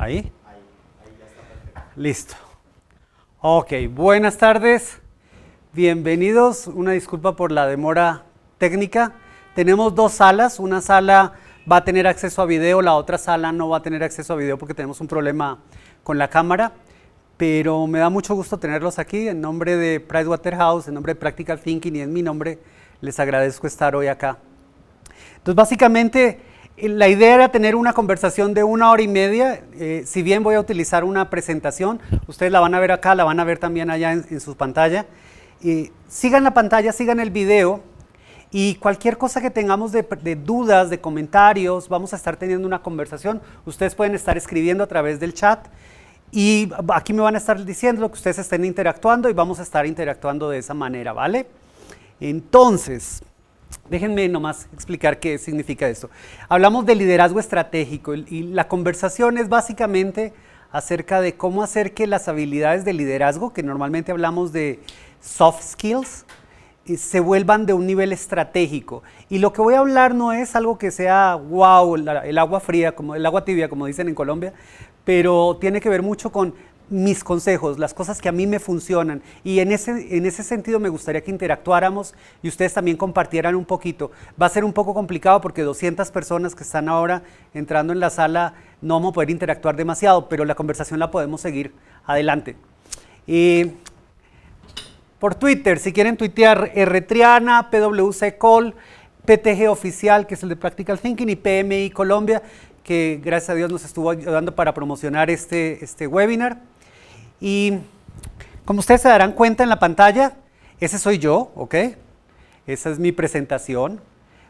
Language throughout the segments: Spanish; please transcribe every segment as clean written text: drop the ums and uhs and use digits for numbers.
¿Ahí? Ahí ya está perfecto. Listo. Ok, buenas tardes. Bienvenidos. Una disculpa por la demora técnica. Tenemos dos salas. Una sala va a tener acceso a video, la otra sala no va a tener acceso a video porque tenemos un problema con la cámara. Pero me da mucho gusto tenerlos aquí. En nombre de Pricewaterhouse, en nombre de Practical Thinking y en mi nombre, les agradezco estar hoy acá. Entonces, básicamente, la idea era tener una conversación de 1 hora y media, si bien voy a utilizar una presentación, ustedes la van a ver acá, la van a ver también allá en su pantalla. Sigan la pantalla, sigan el video y cualquier cosa que tengamos de dudas, de comentarios, vamos a estar teniendo una conversación. Ustedes pueden estar escribiendo a través del chat y aquí me van a estar diciendo lo que ustedes estén interactuando y vamos a estar interactuando de esa manera, ¿vale? Entonces, déjenme nomás explicar qué significa esto. Hablamos de liderazgo estratégico y la conversación es básicamente acerca de cómo hacer que las habilidades de liderazgo, que normalmente hablamos de soft skills, se vuelvan de un nivel estratégico. Y lo que voy a hablar no es algo que sea wow, el agua fría, como el agua tibia, como dicen en Colombia, pero tiene que ver mucho con mis consejos, las cosas que a mí me funcionan, y en ese sentido me gustaría que interactuáramos y ustedes también compartieran un poquito. Va a ser un poco complicado porque 200 personas que están ahora entrando en la sala no vamos a poder interactuar demasiado, pero la conversación la podemos seguir adelante. Por Twitter, si quieren tuitear R Triana, PWC Call, PTG Oficial, que es el de Practical Thinking, y PMI Colombia, que gracias a Dios nos estuvo ayudando para promocionar este webinar. Y como ustedes se darán cuenta en la pantalla, ese soy yo, ¿ok? Esa es mi presentación.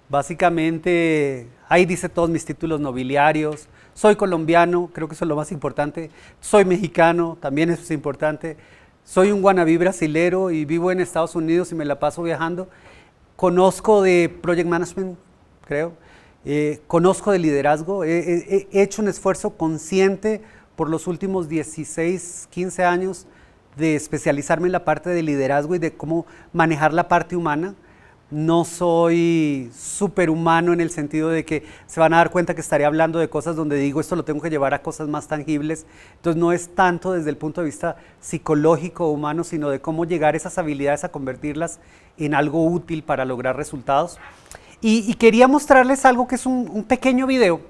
Básicamente, ahí dice todos mis títulos nobiliarios. Soy colombiano, creo que eso es lo más importante. Soy mexicano, también eso es importante. Soy un wannabe brasilero y vivo en Estados Unidos y me la paso viajando. Conozco de Project Management, creo. Conozco de liderazgo. He hecho un esfuerzo consciente por los últimos 16, 15 años de especializarme en la parte de liderazgo y de cómo manejar la parte humana. No soy superhumano en el sentido de que se van a dar cuenta que estaré hablando de cosas donde digo esto lo tengo que llevar a cosas más tangibles. Entonces no es tanto desde el punto de vista psicológico o humano, sino de cómo llegar esas habilidades a convertirlas en algo útil para lograr resultados. Y quería mostrarles algo que es un pequeño video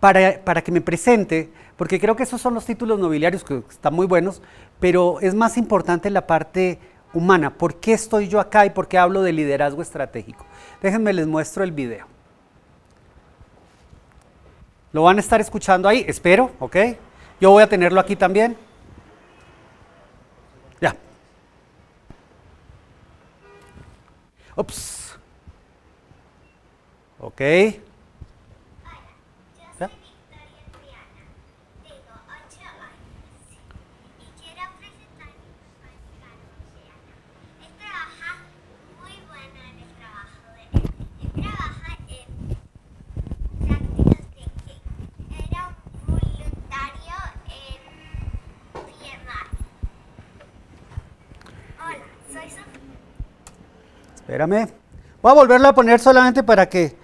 para que me presente, porque creo que esos son los títulos nobiliarios que están muy buenos, pero es más importante la parte humana. ¿Por qué estoy yo acá y por qué hablo de liderazgo estratégico? Déjenme les muestro el video. Lo van a estar escuchando ahí, espero, ¿ok? Yo voy a tenerlo aquí también. Ya. Ups. Ok. Hola, yo soy Victoria Triana, tengo 8 años y quiero presentar mi Ricardo Triana. Él trabaja muy bueno en el trabajo de él. Él trabaja en Practical Thinking. Era un voluntario en PMI. Hola, soy Sofía. Espérame. Voy a volverlo a poner solamente para que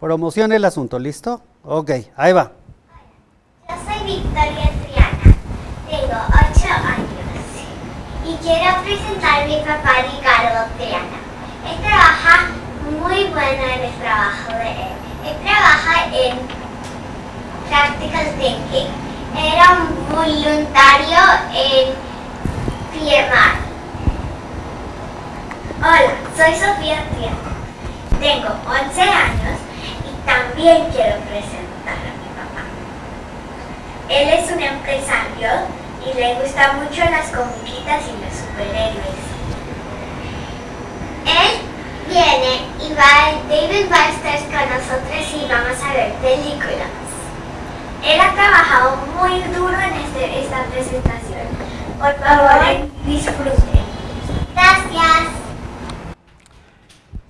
promocione el asunto, ¿listo? Ok, ahí va. Hola, yo soy Victoria Triana, tengo 8 años y quiero presentar a mi papá Ricardo Triana. Él trabaja muy bueno en el trabajo de él. Él trabaja en Practical Thinking. Era un voluntario en PMI. Hola, soy Sofía Triana, tengo 11 años. También quiero presentar a mi papá. Él es un empresario y le gustan mucho las comiquitas y los superhéroes. Él viene y David Baxter con nosotros y vamos a ver películas. Él ha trabajado muy duro en esta presentación. Por favor, disfruten. Gracias.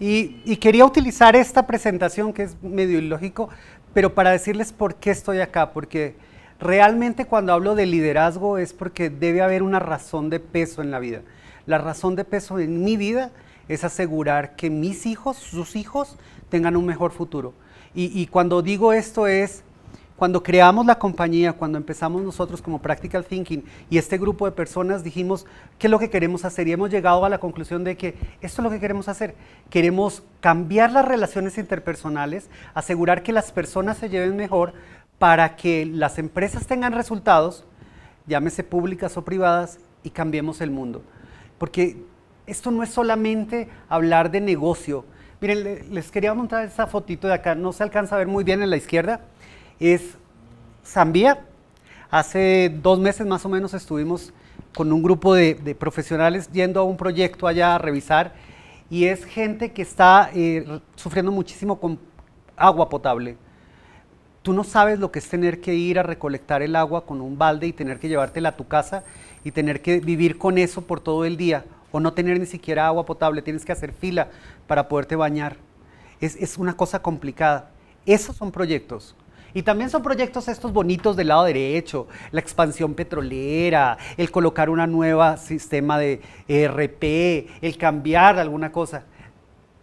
Y quería utilizar esta presentación, que es medio ilógico, pero para decirles por qué estoy acá, porque realmente cuando hablo de liderazgo es porque debe haber una razón de peso en la vida. La razón de peso en mi vida es asegurar que mis hijos, sus hijos, tengan un mejor futuro. Y cuando digo esto es, Cuando creamos la compañía, cuando empezamos nosotros como Practical Thinking y este grupo de personas dijimos qué es lo que queremos hacer y hemos llegado a la conclusión de que esto es lo que queremos hacer. Queremos cambiar las relaciones interpersonales, asegurar que las personas se lleven mejor para que las empresas tengan resultados, llámese públicas o privadas, y cambiemos el mundo. Porque esto no es solamente hablar de negocio. Miren, les quería mostrar esa fotito de acá, no se alcanza a ver muy bien en la izquierda. Es Zambia. Hace 2 meses más o menos estuvimos con un grupo de profesionales yendo a un proyecto allá a revisar y es gente que está sufriendo muchísimo con agua potable. Tú no sabes lo que es tener que ir a recolectar el agua con un balde y tener que llevártela a tu casa y tener que vivir con eso por todo el día o no tener ni siquiera agua potable, tienes que hacer fila para poderte bañar. Es una cosa complicada. Esos son proyectos. Y también son proyectos estos bonitos del lado derecho, la expansión petrolera, el colocar una nueva sistema de ERP, el cambiar alguna cosa.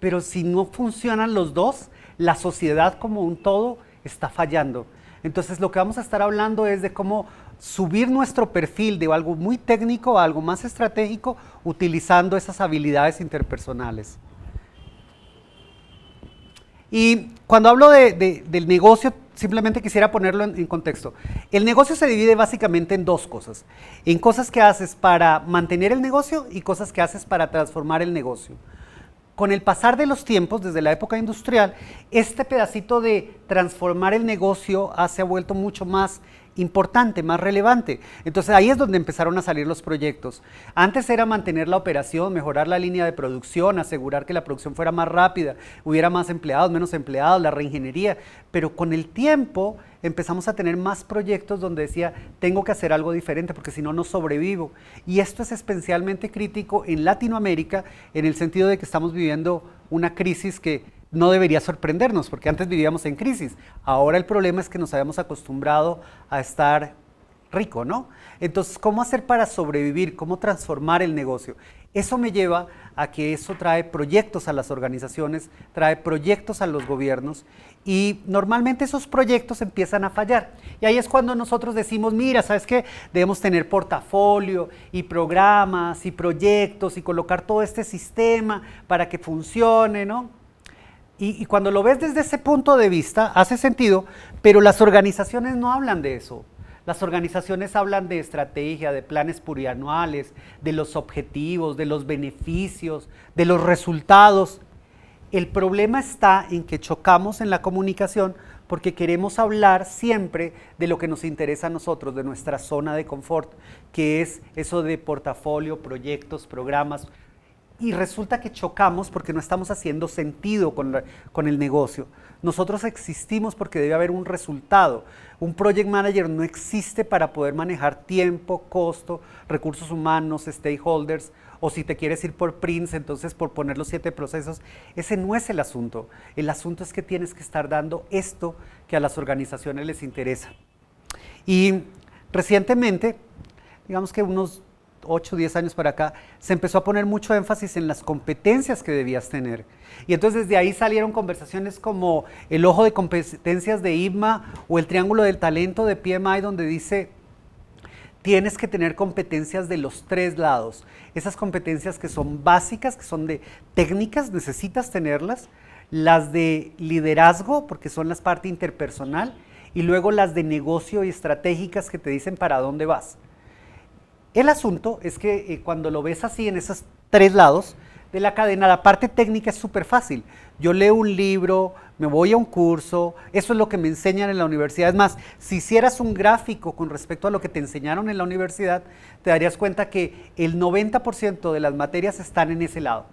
Pero si no funcionan los dos, la sociedad como un todo está fallando. Entonces lo que vamos a estar hablando es de cómo subir nuestro perfil de algo muy técnico a algo más estratégico utilizando esas habilidades interpersonales. Y cuando hablo del negocio, simplemente quisiera ponerlo en contexto. El negocio se divide básicamente en 2 cosas. En cosas que haces para mantener el negocio y cosas que haces para transformar el negocio. Con el pasar de los tiempos, desde la época industrial, este pedacito de transformar el negocio se ha vuelto mucho más importante, más relevante. Entonces ahí es donde empezaron a salir los proyectos. Antes era mantener la operación, mejorar la línea de producción, asegurar que la producción fuera más rápida, hubiera más empleados, menos empleados, la reingeniería. Pero con el tiempo empezamos a tener más proyectos donde decía, tengo que hacer algo diferente porque si no, no sobrevivo. Y esto es especialmente crítico en Latinoamérica en el sentido de que estamos viviendo una crisis que no debería sorprendernos, porque antes vivíamos en crisis. Ahora el problema es que nos habíamos acostumbrado a estar rico, ¿no? Entonces, ¿cómo hacer para sobrevivir? ¿Cómo transformar el negocio? Eso me lleva a que eso trae proyectos a las organizaciones, trae proyectos a los gobiernos y normalmente esos proyectos empiezan a fallar. Y ahí es cuando nosotros decimos, mira, ¿sabes qué? Debemos tener portafolio y programas y proyectos y colocar todo este sistema para que funcione, ¿no? Y cuando lo ves desde ese punto de vista, hace sentido, pero las organizaciones no hablan de eso. Las organizaciones hablan de estrategia, de planes plurianuales, de los objetivos, de los beneficios, de los resultados. El problema está en que chocamos en la comunicación porque queremos hablar siempre de lo que nos interesa a nosotros, de nuestra zona de confort, que es eso de portafolio, proyectos, programas. Y resulta que chocamos porque no estamos haciendo sentido con el negocio. Nosotros existimos porque debe haber un resultado. Un project manager no existe para poder manejar tiempo, costo, recursos humanos, stakeholders, o si te quieres ir por Prince, entonces por poner los 7 procesos. Ese no es el asunto. El asunto es que tienes que estar dando esto que a las organizaciones les interesa. Y recientemente, digamos que unos 8 o 10 años para acá, se empezó a poner mucho énfasis en las competencias que debías tener. Y entonces desde ahí salieron conversaciones como el ojo de competencias de IPMA o el triángulo del talento de PMI, donde dice, tienes que tener competencias de los 3 lados. Esas competencias que son básicas, que son de técnicas, necesitas tenerlas. Las de liderazgo, porque son las partes interpersonal. Y luego las de negocio y estratégicas que te dicen para dónde vas. El asunto es que cuando lo ves así en esos 3 lados de la cadena, la parte técnica es súper fácil. Yo leo un libro, me voy a un curso, eso es lo que me enseñan en la universidad. Es más, si hicieras un gráfico con respecto a lo que te enseñaron en la universidad, te darías cuenta que el 90% de las materias están en ese lado.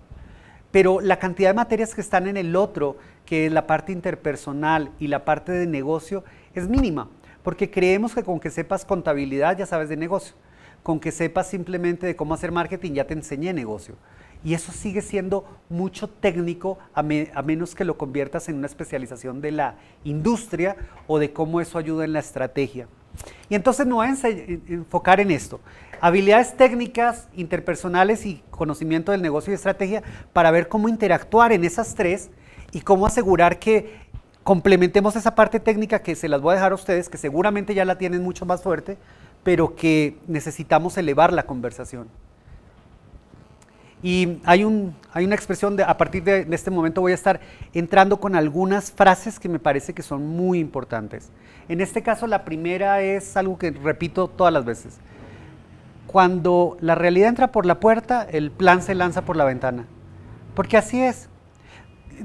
Pero la cantidad de materias que están en el otro, que es la parte interpersonal y la parte de negocio, es mínima. Porque creemos que con que sepas contabilidad ya sabes de negocio. Con que sepas simplemente de cómo hacer marketing, ya te enseñé negocio. Y eso sigue siendo mucho técnico, a menos que lo conviertas en una especialización de la industria o de cómo eso ayuda en la estrategia. Y entonces me voy a enfocar en esto. Habilidades técnicas, interpersonales y conocimiento del negocio y estrategia para ver cómo interactuar en esas 3 y cómo asegurar que complementemos esa parte técnica que se las voy a dejar a ustedes, que seguramente ya la tienen mucho más fuerte, pero que necesitamos elevar la conversación. Y hay una expresión, de, a partir de este momento voy a estar entrando con algunas frases que me parece que son muy importantes. En este caso la primera es algo que repito todas las veces. Cuando la realidad entra por la puerta, el plan se lanza por la ventana. Porque así es.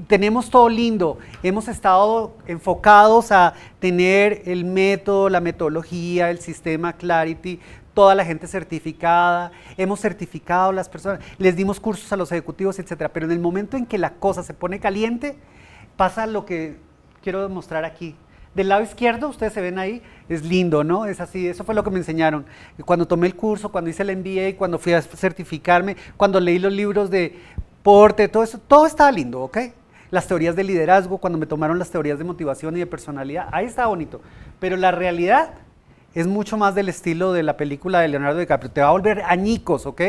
Tenemos todo lindo, hemos estado enfocados a tener el método, la metodología, el sistema Clarity, toda la gente certificada, hemos certificado a las personas, les dimos cursos a los ejecutivos, etcétera. Pero en el momento en que la cosa se pone caliente, pasa lo que quiero demostrar aquí. Del lado izquierdo, ustedes se ven ahí, es lindo, ¿no? Es así, eso fue lo que me enseñaron. Cuando tomé el curso, cuando hice el MBA, cuando fui a certificarme, cuando leí los libros de Porter, todo eso, todo estaba lindo, ¿ok? Las teorías de liderazgo, cuando me tomaron las teorías de motivación y de personalidad, ahí estaba bonito. Pero la realidad es mucho más del estilo de la película de Leonardo DiCaprio, te va a volver añicos, ¿ok?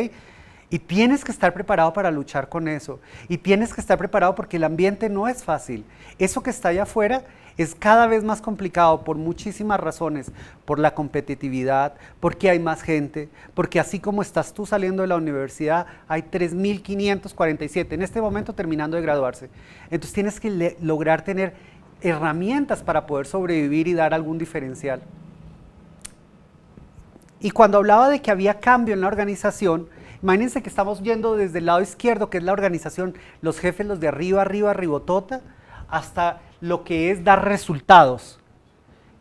Y tienes que estar preparado para luchar con eso, y tienes que estar preparado porque el ambiente no es fácil. Eso que está allá afuera es cada vez más complicado por muchísimas razones, por la competitividad, porque hay más gente, porque así como estás tú saliendo de la universidad, hay 3.547 en este momento terminando de graduarse. Entonces tienes que lograr tener herramientas para poder sobrevivir y dar algún diferencial. Y cuando hablaba de que había cambio en la organización, imagínense que estamos yendo desde el lado izquierdo, que es la organización, los jefes, los de arriba, arriba, ribotota, hasta lo que es dar resultados,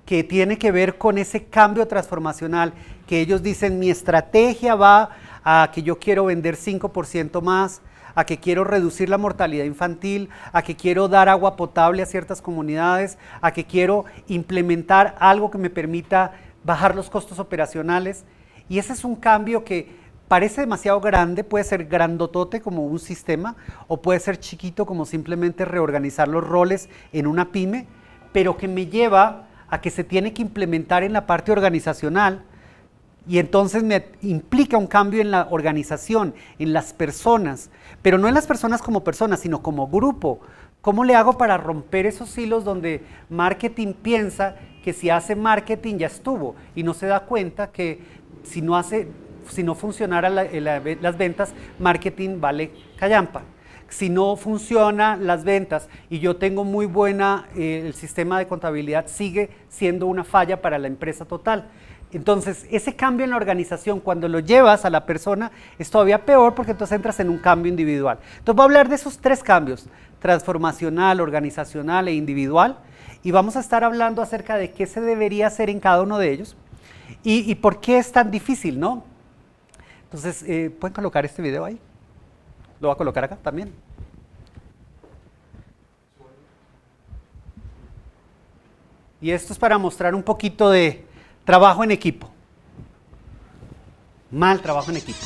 que tiene que ver con ese cambio transformacional, que ellos dicen, mi estrategia va a que yo quiero vender 5% más, a que quiero reducir la mortalidad infantil, a que quiero dar agua potable a ciertas comunidades, a que quiero implementar algo que me permita bajar los costos operacionales. Y ese es un cambio que parece demasiado grande, puede ser grandotote como un sistema o puede ser chiquito como simplemente reorganizar los roles en una pyme, pero que me lleva a que se tiene que implementar en la parte organizacional y entonces me implica un cambio en la organización, en las personas, pero no en las personas, sino como grupo. ¿Cómo le hago para romper esos hilos donde marketing piensa que si hace marketing ya estuvo y no se da cuenta que si no hace, si no funcionara las ventas, marketing vale callampa? Si no funcionan las ventas y yo tengo muy buena, el sistema de contabilidad sigue siendo una falla para la empresa total. Entonces, ese cambio en la organización, cuando lo llevas a la persona, es todavía peor porque entonces entras en un cambio individual. Entonces, voy a hablar de esos tres cambios, transformacional, organizacional e individual, y vamos a estar hablando acerca de qué se debería hacer en cada uno de ellos y por qué es tan difícil, ¿no? Entonces, ¿pueden colocar este video ahí? Lo voy a colocar acá también. Y esto es para mostrar un poquito de trabajo en equipo. Mal trabajo en equipo.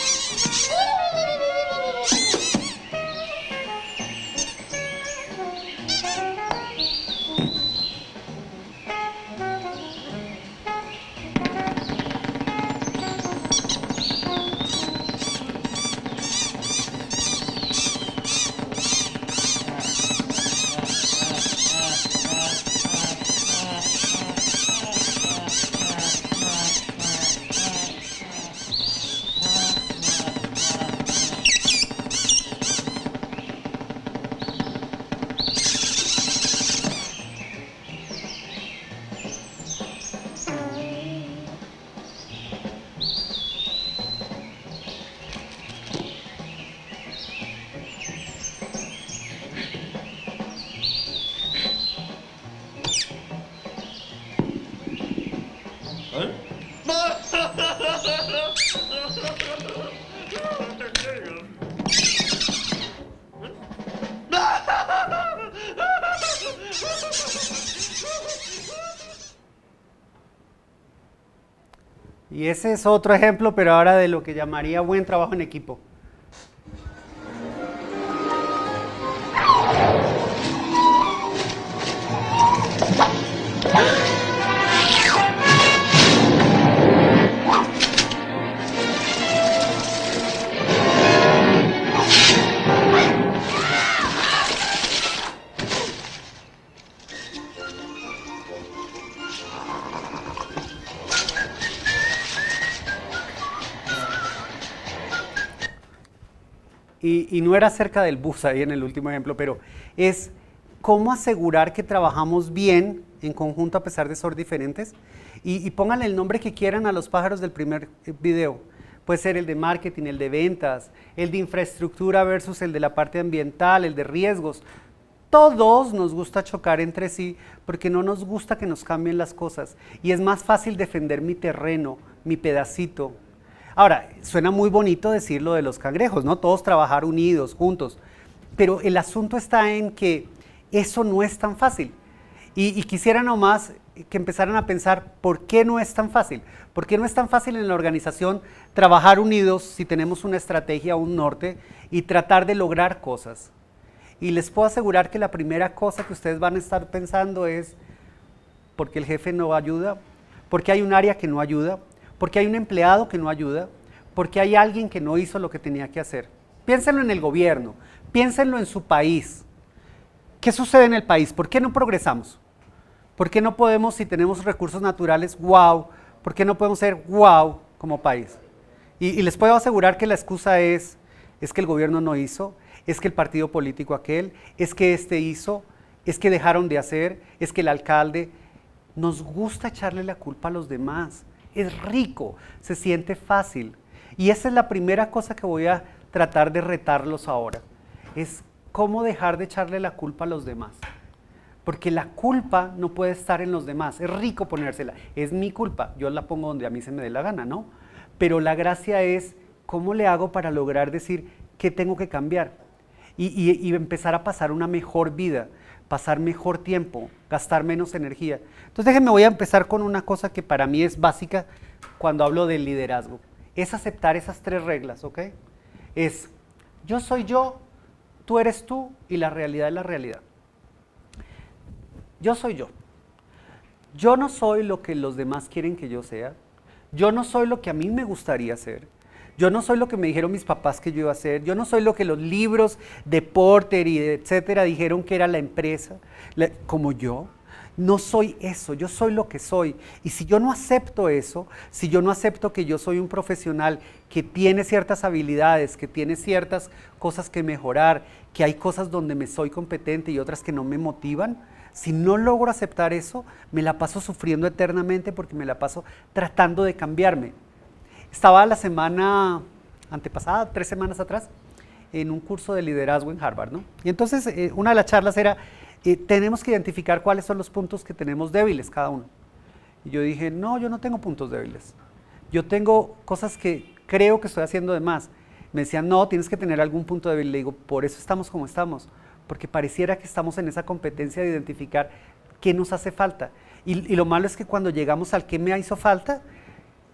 Y ese es otro ejemplo, pero ahora de lo que llamaría buen trabajo en equipo. Y no era acerca del bus ahí en el último ejemplo, pero es cómo asegurar que trabajamos bien en conjunto a pesar de ser diferentes. Y pónganle el nombre que quieran a los pájaros del primer video. Puede ser el de marketing, el de ventas, el de infraestructura versus el de la parte ambiental, el de riesgos. Todos nos gusta chocar entre sí porque no nos gusta que nos cambien las cosas. Y es más fácil defender mi terreno, mi pedacito. Ahora, suena muy bonito decir lo de los cangrejos, ¿no? Todos trabajar unidos, juntos, pero el asunto está en que eso no es tan fácil. Y quisiera nomás que empezaran a pensar por qué no es tan fácil. ¿Por qué no es tan fácil en la organización trabajar unidos si tenemos una estrategia, un norte y tratar de lograr cosas? Y les puedo asegurar que la primera cosa que ustedes van a estar pensando es ¿por qué el jefe no ayuda? ¿Por qué hay un área que no ayuda? Porque hay un empleado que no ayuda, porque hay alguien que no hizo lo que tenía que hacer. Piénsenlo en el gobierno, piénsenlo en su país. ¿Qué sucede en el país? ¿Por qué no progresamos? ¿Por qué no podemos, si tenemos recursos naturales, wow? ¿Por qué no podemos ser wow como país? Y les puedo asegurar que la excusa es que el gobierno no hizo, es que el partido político aquel, es que este hizo, es que dejaron de hacer, es que el alcalde. Nos gusta echarle la culpa a los demás. Es rico, se siente fácil. Y esa es la primera cosa que voy a tratar de retarlos ahora. Es cómo dejar de echarle la culpa a los demás. Porque la culpa no puede estar en los demás. Es rico ponérsela. Es mi culpa. Yo la pongo donde a mí se me dé la gana, ¿no? Pero la gracia es cómo le hago para lograr decir qué tengo que cambiar. Y empezar a pasar una mejor vida, pasar mejor tiempo, gastar menos energía. Entonces déjenme, voy a empezar con una cosa que para mí es básica cuando hablo del liderazgo. Es aceptar esas tres reglas, ¿ok? Es yo soy yo, tú eres tú y la realidad es la realidad. Yo soy yo. Yo no soy lo que los demás quieren que yo sea. Yo no soy lo que a mí me gustaría ser. Yo no soy lo que me dijeron mis papás que yo iba a hacer, yo no soy lo que los libros de Porter y etcétera dijeron que era la empresa, como yo. No soy eso, yo soy lo que soy. Y si yo no acepto eso, si yo no acepto que yo soy un profesional que tiene ciertas habilidades, que tiene ciertas cosas que mejorar, que hay cosas donde me soy competente y otras que no me motivan, si no logro aceptar eso, me la paso sufriendo eternamente porque me la paso tratando de cambiarme. Estaba la semana antepasada, 3 semanas atrás, en un curso de liderazgo en Harvard, ¿no? Y entonces una de las charlas era, tenemos que identificar cuáles son los puntos que tenemos débiles cada uno. Y yo dije, no, yo no tengo puntos débiles. Yo tengo cosas que creo que estoy haciendo de más. Me decían, no, tienes que tener algún punto débil. Le digo, por eso estamos como estamos, porque pareciera que estamos en esa competencia de identificar qué nos hace falta. Y lo malo es que cuando llegamos al qué me hizo falta,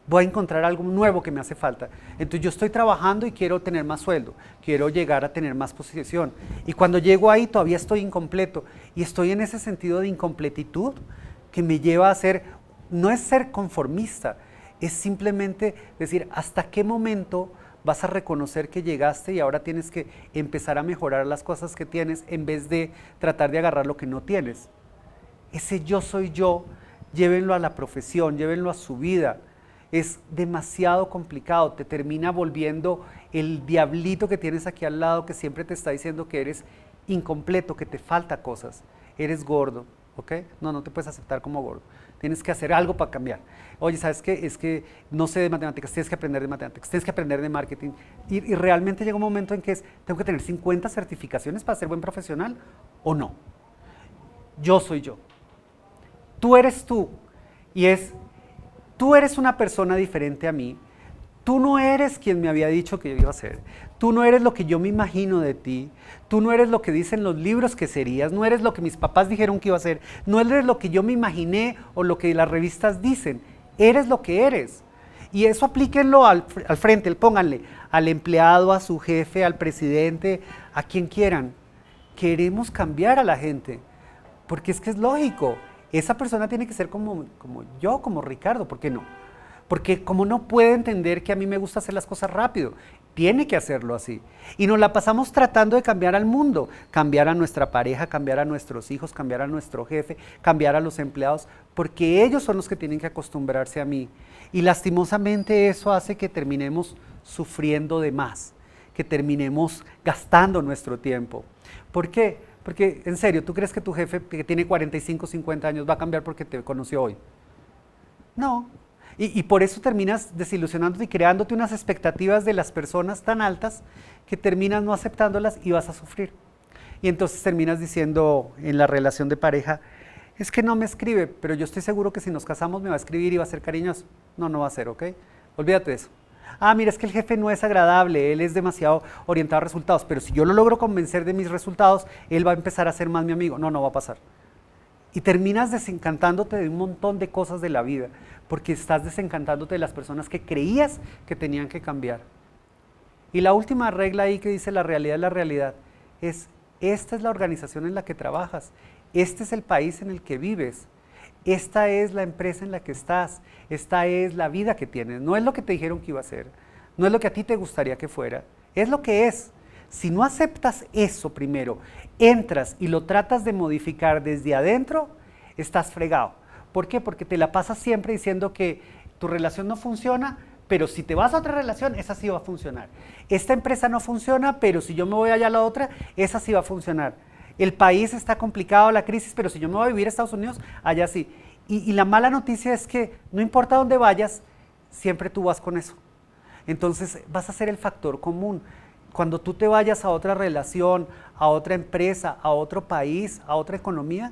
voy a encontrar algo nuevo que me hace falta. Entonces yo estoy trabajando y quiero tener más sueldo, quiero llegar a tener más posición. Y cuando llego ahí todavía estoy incompleto y estoy en ese sentido de incompletitud que me lleva a ser, no es ser conformista, es simplemente decir hasta qué momento vas a reconocer que llegaste y ahora tienes que empezar a mejorar las cosas que tienes en vez de tratar de agarrar lo que no tienes. Ese yo soy yo, llévenlo a la profesión, llévenlo a su vida. Es demasiado complicado, te termina volviendo el diablito que tienes aquí al lado que siempre te está diciendo que eres incompleto, que te falta cosas, eres gordo, ¿ok? No, no te puedes aceptar como gordo, tienes que hacer algo para cambiar. Oye, ¿sabes qué? Es que no sé de matemáticas, tienes que aprender de matemáticas, tienes que aprender de marketing. Y realmente llega un momento en que es, tengo que tener 50 certificaciones para ser buen profesional o no. Yo soy yo. Tú eres tú. Y es... tú eres una persona diferente a mí, tú no eres quien me había dicho que yo iba a ser, tú no eres lo que yo me imagino de ti, tú no eres lo que dicen los libros que serías, no eres lo que mis papás dijeron que iba a ser, no eres lo que yo me imaginé o lo que las revistas dicen, eres lo que eres. Y eso aplíquenlo al frente, pónganle al empleado, a su jefe, al presidente, a quien quieran. Queremos cambiar a la gente, porque es que es lógico. Esa persona tiene que ser como yo, como Ricardo, ¿por qué no? Porque como no puede entender que a mí me gusta hacer las cosas rápido, tiene que hacerlo así. Y nos la pasamos tratando de cambiar al mundo, cambiar a nuestra pareja, cambiar a nuestros hijos, cambiar a nuestro jefe, cambiar a los empleados, porque ellos son los que tienen que acostumbrarse a mí. Y lastimosamente eso hace que terminemos sufriendo de más, que terminemos gastando nuestro tiempo. ¿Por qué? Porque, en serio, ¿tú crees que tu jefe que tiene 45, 50 años va a cambiar porque te conoció hoy? No. Y por eso terminas desilusionándote y creándote unas expectativas de las personas tan altas que terminas no aceptándolas y vas a sufrir. Y entonces terminas diciendo en la relación de pareja, es que no me escribe, pero yo estoy seguro que si nos casamos me va a escribir y va a ser cariñoso. No, no va a ser, ¿ok? Olvídate de eso. Ah, mira, es que el jefe no es agradable, él es demasiado orientado a resultados, pero si yo lo logro convencer de mis resultados, él va a empezar a ser más mi amigo. No, no va a pasar. Y terminas desencantándote de un montón de cosas de la vida, porque estás desencantándote de las personas que creías que tenían que cambiar. Y la última regla ahí que dice la realidad, es esta es la organización en la que trabajas, este es el país en el que vives, esta es la empresa en la que estás, esta es la vida que tienes, no es lo que te dijeron que iba a ser, no es lo que a ti te gustaría que fuera, es lo que es. Si no aceptas eso primero, entras y lo tratas de modificar desde adentro, estás fregado. ¿Por qué? Porque te la pasas siempre diciendo que tu relación no funciona, pero si te vas a otra relación, esa sí va a funcionar. Esta empresa no funciona, pero si yo me voy allá a la otra, esa sí va a funcionar. El país está complicado, la crisis, pero si yo me voy a vivir a Estados Unidos, allá sí. Y la mala noticia es que no importa dónde vayas, siempre tú vas con eso. Entonces vas a ser el factor común. Cuando tú te vayas a otra relación, a otra empresa, a otro país, a otra economía,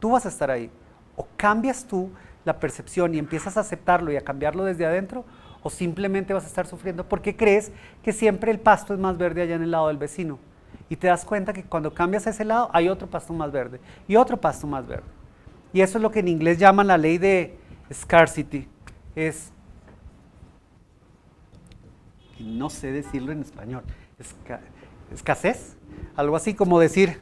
tú vas a estar ahí. O cambias tú la percepción y empiezas a aceptarlo y a cambiarlo desde adentro, o simplemente vas a estar sufriendo porque crees que siempre el pasto es más verde allá en el lado del vecino. Y te das cuenta que cuando cambias a ese lado hay otro pasto más verde y otro pasto más verde. Y eso es lo que en inglés llaman la ley de scarcity. Es, no sé decirlo en español, escasez, algo así como decir,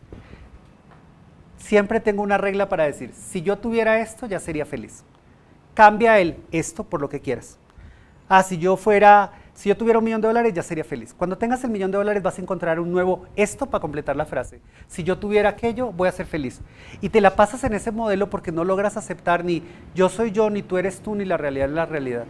siempre tengo una regla para decir, si yo tuviera esto ya sería feliz. Cambia el esto por lo que quieras. Ah, si yo tuviera $1.000.000 ya sería feliz. Cuando tengas el $1.000.000 vas a encontrar un nuevo esto para completar la frase. Si yo tuviera aquello voy a ser feliz. Y te la pasas en ese modelo porque no logras aceptar ni yo soy yo, ni tú eres tú, ni la realidad es la realidad.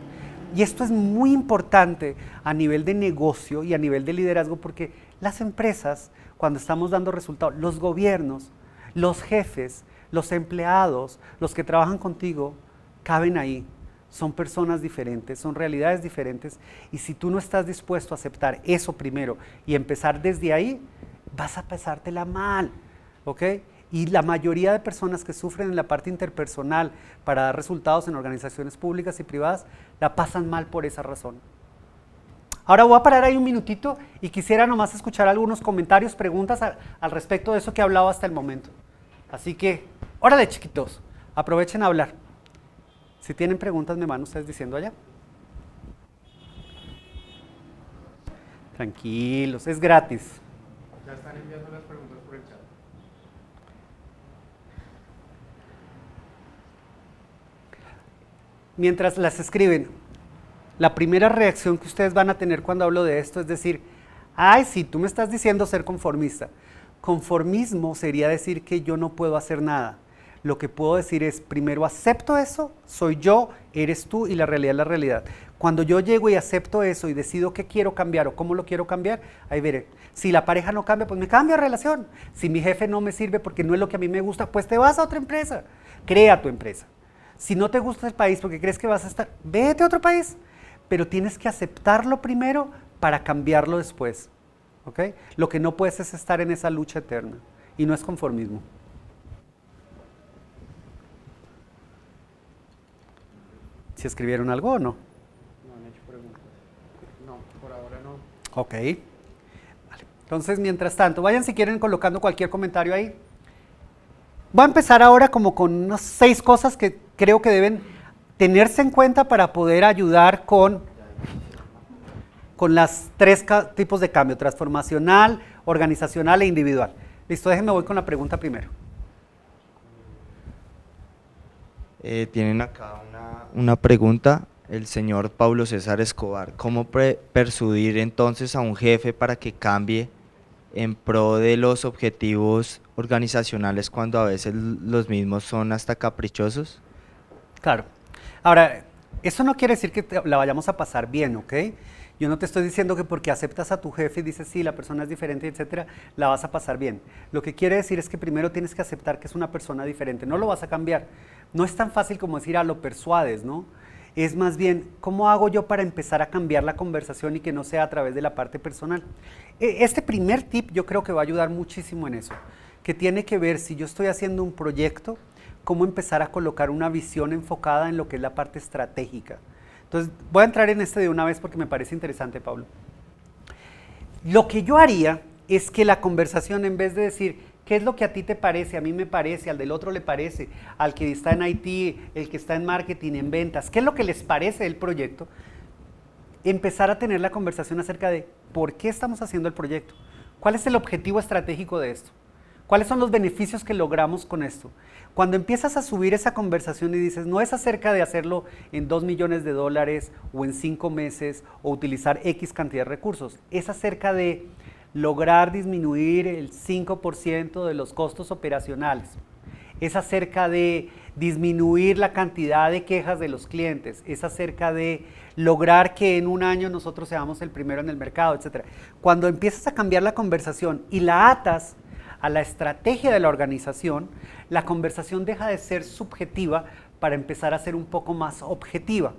Y esto es muy importante a nivel de negocio y a nivel de liderazgo porque las empresas, cuando estamos dando resultados, los gobiernos, los jefes, los empleados, los que trabajan contigo, caben ahí. Son personas diferentes, son realidades diferentes y si tú no estás dispuesto a aceptar eso primero y empezar desde ahí, vas a pasártela mal, ¿ok? Y la mayoría de personas que sufren en la parte interpersonal para dar resultados en organizaciones públicas y privadas, la pasan mal por esa razón. Ahora voy a parar ahí un minutito y quisiera nomás escuchar algunos comentarios, preguntas al respecto de eso que he hablado hasta el momento. Así que, órale chiquitos, aprovechen a hablar. Si tienen preguntas me van ustedes diciendo allá. Tranquilos, es gratis. Ya están enviando las preguntas por el chat. Mientras las escriben, la primera reacción que ustedes van a tener cuando hablo de esto es decir, ay, sí, tú me estás diciendo ser conformista. Conformismo sería decir que yo no puedo hacer nada. Lo que puedo decir es, primero acepto eso, soy yo, eres tú y la realidad es la realidad. Cuando yo llego y acepto eso y decido qué quiero cambiar o cómo lo quiero cambiar, ahí veré. Si la pareja no cambia, pues me cambio de relación. Si mi jefe no me sirve porque no es lo que a mí me gusta, pues te vas a otra empresa. Crea tu empresa. Si no te gusta el país porque crees que vas a estar, vete a otro país, pero tienes que aceptarlo primero para cambiarlo después, ¿ok? Lo que no puedes es estar en esa lucha eterna y no es conformismo. ¿Si escribieron algo o no? No han hecho preguntas. No, por ahora no. Ok. Vale. Entonces, mientras tanto, vayan si quieren colocando cualquier comentario ahí. Voy a empezar ahora como con unas 6 cosas que creo que deben tenerse en cuenta para poder ayudar con las tres tipos de cambio, transformacional, organizacional e individual. Listo, déjenme voy con la pregunta primero. Tienen acá una pregunta, el señor Pablo César Escobar. ¿Cómo persuadir entonces a un jefe para que cambie en pro de los objetivos organizacionales cuando a veces los mismos son hasta caprichosos? Claro. Ahora, eso no quiere decir que la vayamos a pasar bien, ¿ok? Yo no te estoy diciendo que porque aceptas a tu jefe y dices, sí, la persona es diferente, etcétera, la vas a pasar bien. Lo que quiere decir es que primero tienes que aceptar que es una persona diferente, no lo vas a cambiar. No es tan fácil como decir, ah, lo persuades, ¿no? Es más bien, ¿cómo hago yo para empezar a cambiar la conversación y que no sea a través de la parte personal? Este primer tip yo creo que va a ayudar muchísimo en eso, que tiene que ver, si yo estoy haciendo un proyecto, cómo empezar a colocar una visión enfocada en lo que es la parte estratégica. Entonces, voy a entrar en este de una vez porque me parece interesante, Pablo. Lo que yo haría es que la conversación, en vez de decir, ¿qué es lo que a ti te parece? A mí me parece, al del otro le parece, al que está en IT, el que está en marketing, en ventas, ¿qué es lo que les parece el proyecto? Empezar a tener la conversación acerca de por qué estamos haciendo el proyecto, cuál es el objetivo estratégico de esto, cuáles son los beneficios que logramos con esto. Cuando empiezas a subir esa conversación y dices, no es acerca de hacerlo en $2 millones o en 5 meses o utilizar X cantidad de recursos, es acerca de lograr disminuir el 5% de los costos operacionales, es acerca de disminuir la cantidad de quejas de los clientes, es acerca de lograr que en un año nosotros seamos el primero en el mercado, etc. Cuando empiezas a cambiar la conversación y la atas a la estrategia de la organización, la conversación deja de ser subjetiva para empezar a ser un poco más objetiva.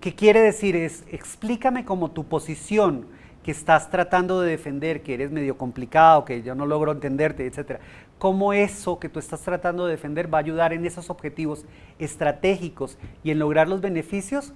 ¿Qué quiere decir? Es explícame cómo tu posición que estás tratando de defender, que eres medio complicado, que yo no logro entenderte, etcétera. Cómo eso que tú estás tratando de defender va a ayudar en esos objetivos estratégicos y en lograr los beneficios,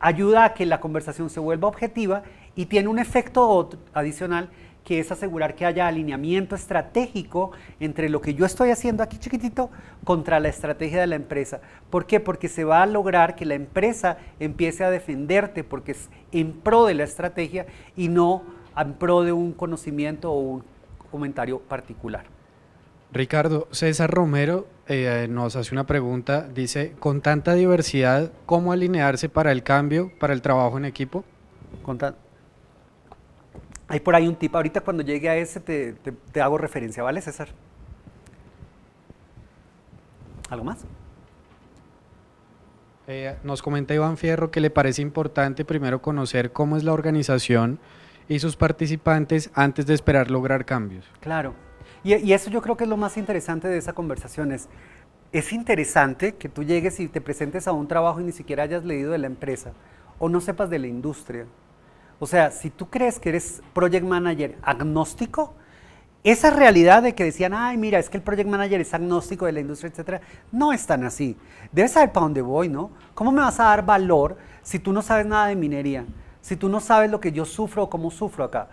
ayuda a que la conversación se vuelva objetiva y tiene un efecto adicional que es asegurar que haya alineamiento estratégico entre lo que yo estoy haciendo aquí chiquitito contra la estrategia de la empresa. ¿Por qué? Porque se va a lograr que la empresa empiece a defenderte porque es en pro de la estrategia y no en pro de un conocimiento o un comentario particular. Ricardo, César Romero nos hace una pregunta, dice, con tanta diversidad, ¿cómo alinearse para el cambio, para el trabajo en equipo? Hay por ahí un tip, ahorita cuando llegue a ese te hago referencia, ¿vale, César? ¿Algo más? Nos comenta Iván Fierro que le parece importante primero conocer cómo es la organización y sus participantes antes de esperar lograr cambios. Claro, y eso yo creo que es lo más interesante de esa conversación, es interesante que tú llegues y te presentes a un trabajo y ni siquiera hayas leído de la empresa o no sepas de la industria. O sea, si tú crees que eres project manager agnóstico, esa realidad de que decían, ay, mira, es que el project manager es agnóstico de la industria, etcétera, no es tan así. Debes saber para dónde voy, ¿no? ¿Cómo me vas a dar valor si tú no sabes nada de minería? Si tú no sabes lo que yo sufro o cómo sufro acá.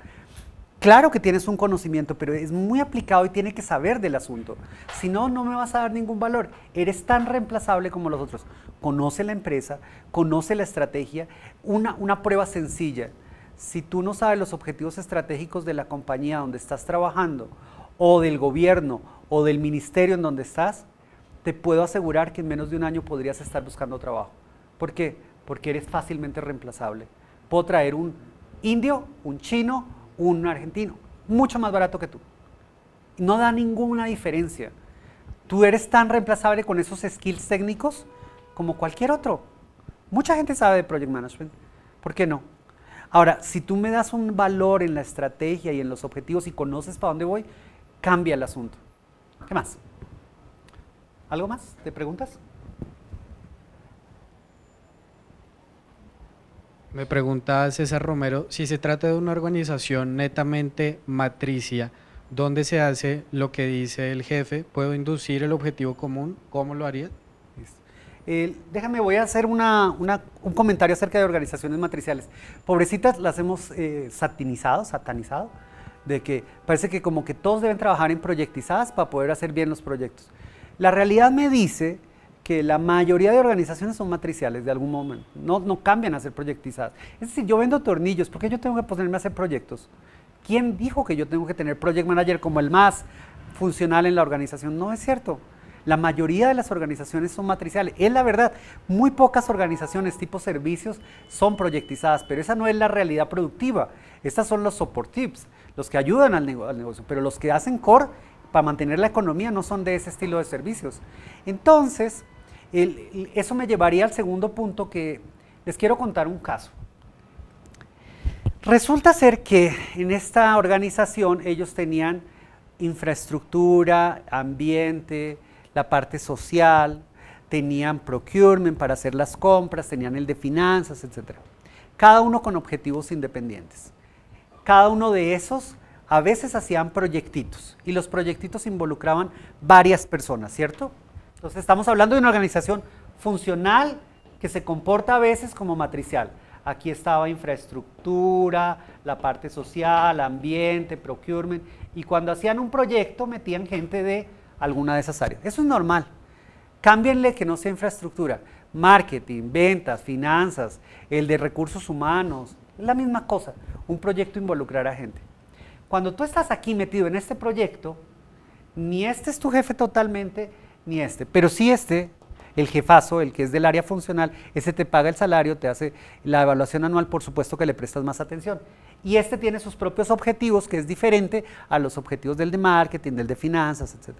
Claro que tienes un conocimiento, pero es muy aplicado y tiene que saber del asunto. Si no, no me vas a dar ningún valor. Eres tan reemplazable como los otros. Conoce la empresa, conoce la estrategia, una prueba sencilla. Si tú no sabes los objetivos estratégicos de la compañía donde estás trabajando, o del gobierno, o del ministerio en donde estás, te puedo asegurar que en menos de un año podrías estar buscando trabajo. ¿Por qué? Porque eres fácilmente reemplazable. Puedo traer un indio, un chino, un argentino, mucho más barato que tú. No da ninguna diferencia. Tú eres tan reemplazable con esos skills técnicos como cualquier otro. Mucha gente sabe de project management. ¿Por qué no? Ahora, si tú me das un valor en la estrategia y en los objetivos y conoces para dónde voy, cambia el asunto. ¿Qué más? ¿Algo más? ¿Te preguntas? Me pregunta César Romero, si se trata de una organización netamente matricia, ¿dónde se hace lo que dice el jefe? ¿Puedo inducir el objetivo común? ¿Cómo lo haría? Déjame, voy a hacer un comentario acerca de organizaciones matriciales. Pobrecitas, las hemos satanizado, de que parece que como que todos deben trabajar en proyectizadas para poder hacer bien los proyectos. La realidad me dice que la mayoría de organizaciones son matriciales de algún momento, no cambian a ser proyectizadas. Es decir, yo vendo tornillos, ¿por qué yo tengo que ponerme a hacer proyectos? ¿Quién dijo que yo tengo que tener project manager como el más funcional en la organización? No es cierto. La mayoría de las organizaciones son matriciales, es la verdad. Muy pocas organizaciones tipo servicios son proyectizadas, pero esa no es la realidad productiva. Estas son los support tips, los que ayudan al negocio, pero los que hacen core para mantener la economía no son de ese estilo de servicios. Entonces, eso me llevaría al segundo punto, que les quiero contar un caso. Resulta ser que en esta organización ellos tenían infraestructura, ambiente, la parte social, tenían procurement para hacer las compras, tenían el de finanzas, etc. Cada uno con objetivos independientes. Cada uno de esos a veces hacían proyectitos y los proyectitos involucraban varias personas, ¿cierto? Entonces estamos hablando de una organización funcional que se comporta a veces como matricial. Aquí estaba infraestructura, la parte social, ambiente, procurement, y cuando hacían un proyecto metían gente de alguna de esas áreas. Eso es normal. Cámbienle que no sea infraestructura, marketing, ventas, finanzas, el de recursos humanos, es la misma cosa. Un proyecto involucrará gente. Cuando tú estás aquí metido en este proyecto, ni este es tu jefe totalmente, ni este, pero sí este, el jefazo, el que es del área funcional, ese te paga el salario, te hace la evaluación anual, por supuesto que le prestas más atención. Y este tiene sus propios objetivos, que es diferente a los objetivos del de marketing, del de finanzas, etc.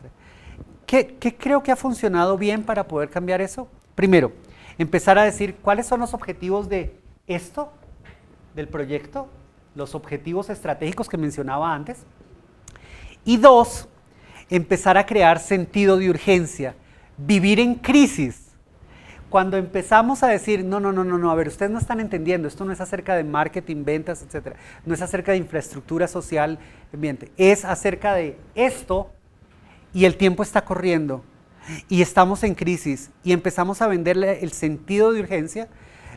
¿Qué creo que ha funcionado bien para poder cambiar eso? Primero, empezar a decir cuáles son los objetivos de esto, del proyecto, los objetivos estratégicos que mencionaba antes. Y dos, empezar a crear sentido de urgencia, vivir en crisis. Cuando empezamos a decir, no, a ver, ustedes no están entendiendo, esto no es acerca de marketing, ventas, etcétera, no es acerca de infraestructura social, ambiente, es acerca de esto y el tiempo está corriendo y estamos en crisis y empezamos a venderle el sentido de urgencia,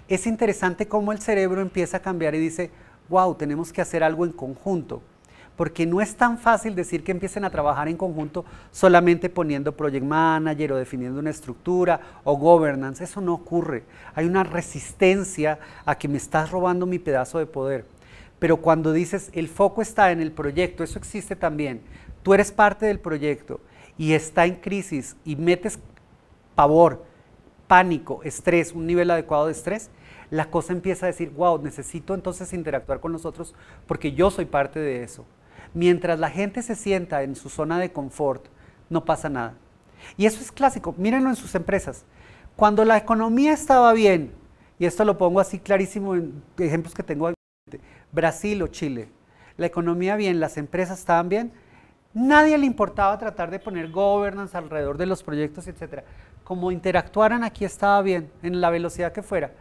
es interesante cómo el cerebro empieza a cambiar y dice, wow, tenemos que hacer algo en conjunto, porque no es tan fácil decir que empiecen a trabajar en conjunto solamente poniendo project manager o definiendo una estructura o governance. Eso no ocurre. Hay una resistencia a que me estás robando mi pedazo de poder. Pero cuando dices el foco está en el proyecto, eso existe también. Tú eres parte del proyecto y está en crisis y metes pavor, pánico, estrés, un nivel adecuado de estrés, la cosa empieza a decir, wow, necesito entonces interactuar con nosotros porque yo soy parte de eso. Mientras la gente se sienta en su zona de confort, no pasa nada. Y eso es clásico, mírenlo en sus empresas. Cuando la economía estaba bien, y esto lo pongo así clarísimo en ejemplos que tengo, Brasil o Chile, la economía bien, las empresas estaban bien, nadie le importaba tratar de poner governance alrededor de los proyectos, etc. Como interactuaran aquí estaba bien, en la velocidad que fuera.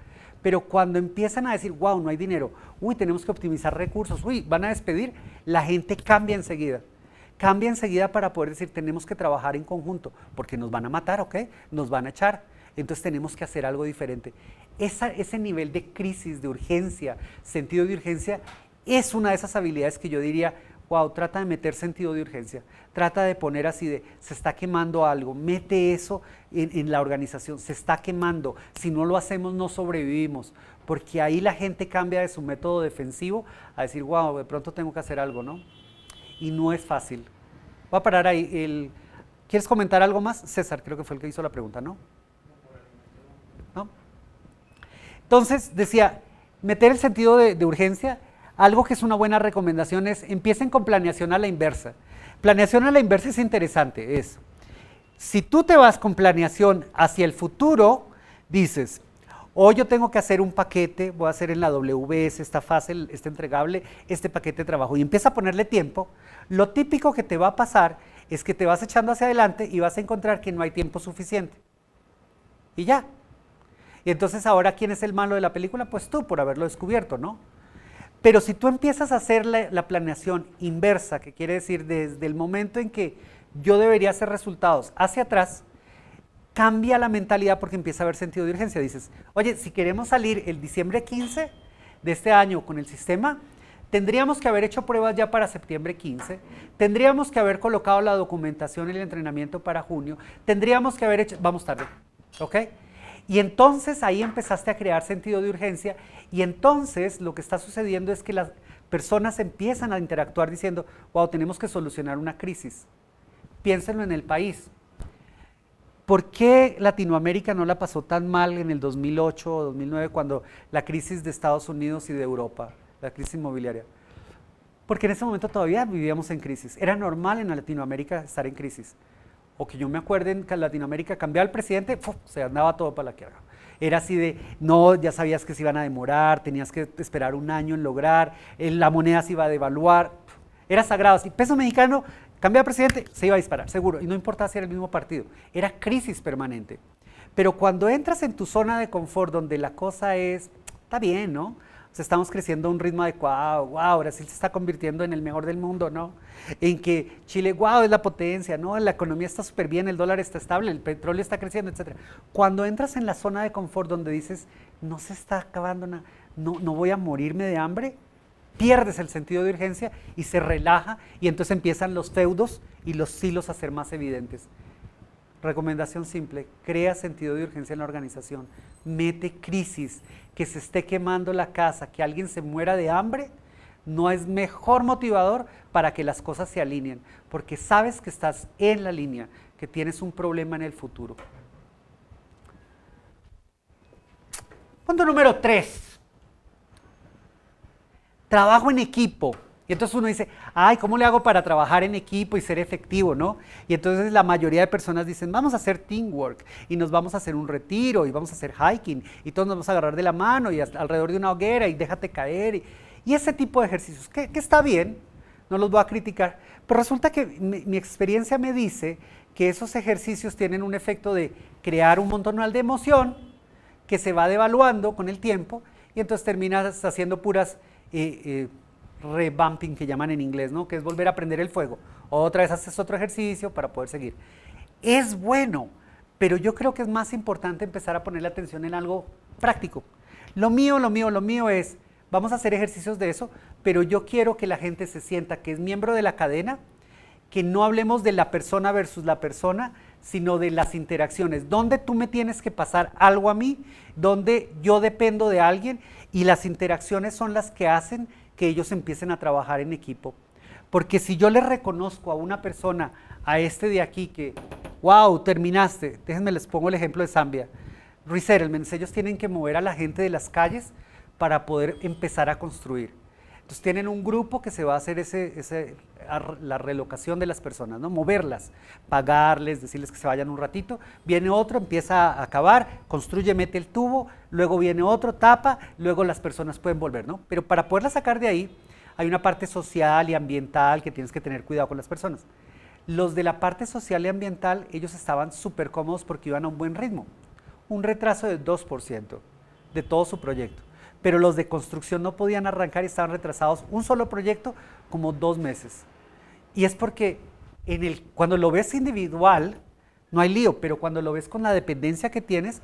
Pero cuando empiezan a decir, wow, no hay dinero, uy, tenemos que optimizar recursos, uy, van a despedir, la gente cambia enseguida. Cambia enseguida para poder decir, tenemos que trabajar en conjunto, porque nos van a matar, ¿ok? Nos van a echar, entonces tenemos que hacer algo diferente. Ese nivel de crisis, de urgencia, sentido de urgencia, es una de esas habilidades que yo diría, wow, trata de meter sentido de urgencia, trata de poner así de, se está quemando algo, mete eso en la organización, se está quemando, si no lo hacemos no sobrevivimos, porque ahí la gente cambia de su método defensivo a decir, wow, de pronto tengo que hacer algo, ¿no? Y no es fácil. Voy a parar ahí. ¿Quieres comentar algo más? César, creo que fue el que hizo la pregunta, ¿no? ¿No? Entonces, decía, meter el sentido de urgencia. Algo que es una buena recomendación es, empiecen con planeación a la inversa. Planeación a la inversa es interesante, es, si tú te vas con planeación hacia el futuro, dices, hoy yo tengo que hacer un paquete, voy a hacer en la WBS esta fase, este entregable, este paquete de trabajo, y empieza a ponerle tiempo, lo típico que te va a pasar es que te vas echando hacia adelante y vas a encontrar que no hay tiempo suficiente. Y ya. Y entonces ahora, ¿quién es el malo de la película? Pues tú, por haberlo descubierto, ¿no? Pero si tú empiezas a hacer la planeación inversa, que quiere decir desde el momento en que yo debería hacer resultados hacia atrás, cambia la mentalidad porque empieza a haber sentido de urgencia. Dices, oye, si queremos salir el diciembre 15 de este año con el sistema, tendríamos que haber hecho pruebas ya para septiembre 15, tendríamos que haber colocado la documentación y el entrenamiento para junio, tendríamos que haber hecho... Vamos tarde. ¿Ok? Y entonces ahí empezaste a crear sentido de urgencia y entonces lo que está sucediendo es que las personas empiezan a interactuar diciendo, wow, tenemos que solucionar una crisis. Piénsenlo en el país. ¿Por qué Latinoamérica no la pasó tan mal en el 2008 o 2009 cuando la crisis de Estados Unidos y de Europa, la crisis inmobiliaria? Porque en ese momento todavía vivíamos en crisis. Era normal en Latinoamérica estar en crisis. O que yo me acuerde en Latinoamérica, cambiaba el presidente, ¡puf!, se andaba todo para la quiebra. Era así de, no, ya sabías que se iban a demorar, tenías que esperar un año en lograr, la moneda se iba a devaluar, era sagrado. Si peso mexicano, cambiaba de presidente, se iba a disparar, seguro. Y no importaba si era el mismo partido. Era crisis permanente. Pero cuando entras en tu zona de confort, donde la cosa es, está bien, ¿no? O sea, estamos creciendo a un ritmo adecuado, wow, Brasil se está convirtiendo en el mejor del mundo, ¿no? En que Chile, wow, es la potencia, ¿no? La economía está súper bien, el dólar está estable, el petróleo está creciendo, etc. Cuando entras en la zona de confort donde dices, no se está acabando nada, no voy a morirme de hambre, pierdes el sentido de urgencia y se relaja y entonces empiezan los feudos y los silos a ser más evidentes. Recomendación simple, crea sentido de urgencia en la organización, mete crisis, que se esté quemando la casa, que alguien se muera de hambre, no es mejor motivador para que las cosas se alineen, porque sabes que estás en la línea, que tienes un problema en el futuro. Punto número 3, trabajo en equipo. Y entonces uno dice, ay, ¿cómo le hago para trabajar en equipo y ser efectivo, no? Y entonces la mayoría de personas dicen, vamos a hacer teamwork, y nos vamos a hacer un retiro, y vamos a hacer hiking, y todos nos vamos a agarrar de la mano, y alrededor de una hoguera, y déjate caer, y ese tipo de ejercicios, que está bien, no los voy a criticar, pero resulta que mi experiencia me dice que esos ejercicios tienen un efecto de crear un montonal de emoción, que se va devaluando con el tiempo, y entonces terminas haciendo puras... revamping que llaman en inglés, ¿no? Que es volver a prender el fuego. Otra vez haces otro ejercicio para poder seguir. Es bueno, pero yo creo que es más importante empezar a ponerle atención en algo práctico. Lo mío es, vamos a hacer ejercicios de eso, pero yo quiero que la gente se sienta que es miembro de la cadena, que no hablemos de la persona versus la persona, sino de las interacciones, donde tú me tienes que pasar algo a mí, donde yo dependo de alguien y las interacciones son las que hacen que ellos empiecen a trabajar en equipo. Porque si yo le reconozco a una persona, a este de aquí, que, wow, terminaste, déjenme les pongo el ejemplo de Zambia, resettlement, ellos tienen que mover a la gente de las calles para poder empezar a construir. Entonces tienen un grupo que se va a hacer la relocación de las personas, ¿no? Moverlas, pagarles, decirles que se vayan un ratito, viene otro, empieza a acabar, construye, mete el tubo, luego viene otro, tapa, luego las personas pueden volver, ¿no? Pero para poderlas sacar de ahí, hay una parte social y ambiental que tienes que tener cuidado con las personas. Los de la parte social y ambiental, ellos estaban súper cómodos porque iban a un buen ritmo, un retraso de 2% de todo su proyecto. Pero los de construcción no podían arrancar y estaban retrasados un solo proyecto como 2 meses. Y es porque cuando lo ves individual, no hay lío, pero cuando lo ves con la dependencia que tienes,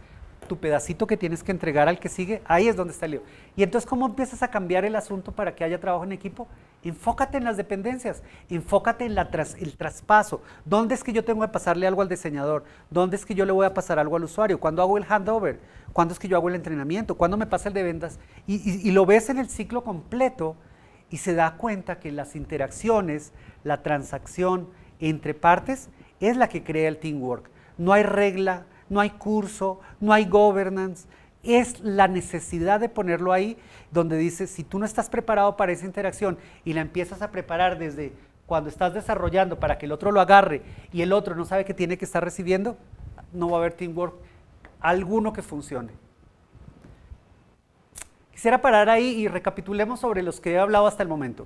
tu pedacito que tienes que entregar al que sigue, ahí es donde está el lío. Y entonces, ¿cómo empiezas a cambiar el asunto para que haya trabajo en equipo? Enfócate en las dependencias, enfócate en el traspaso. ¿Dónde es que yo tengo que pasarle algo al diseñador? ¿Dónde es que yo le voy a pasar algo al usuario? ¿Cuándo hago el handover? ¿Cuándo es que yo hago el entrenamiento? ¿Cuándo me pasa el de ventas? Y lo ves en el ciclo completo y se da cuenta que las interacciones, la transacción entre partes es la que crea el teamwork. No hay regla, no hay curso, no hay governance, es la necesidad de ponerlo ahí donde dice, si tú no estás preparado para esa interacción y la empiezas a preparar desde cuando estás desarrollando para que el otro lo agarre y el otro no sabe que tiene que estar recibiendo, no va a haber teamwork alguno que funcione. Quisiera parar ahí y recapitulemos sobre los que he hablado hasta el momento.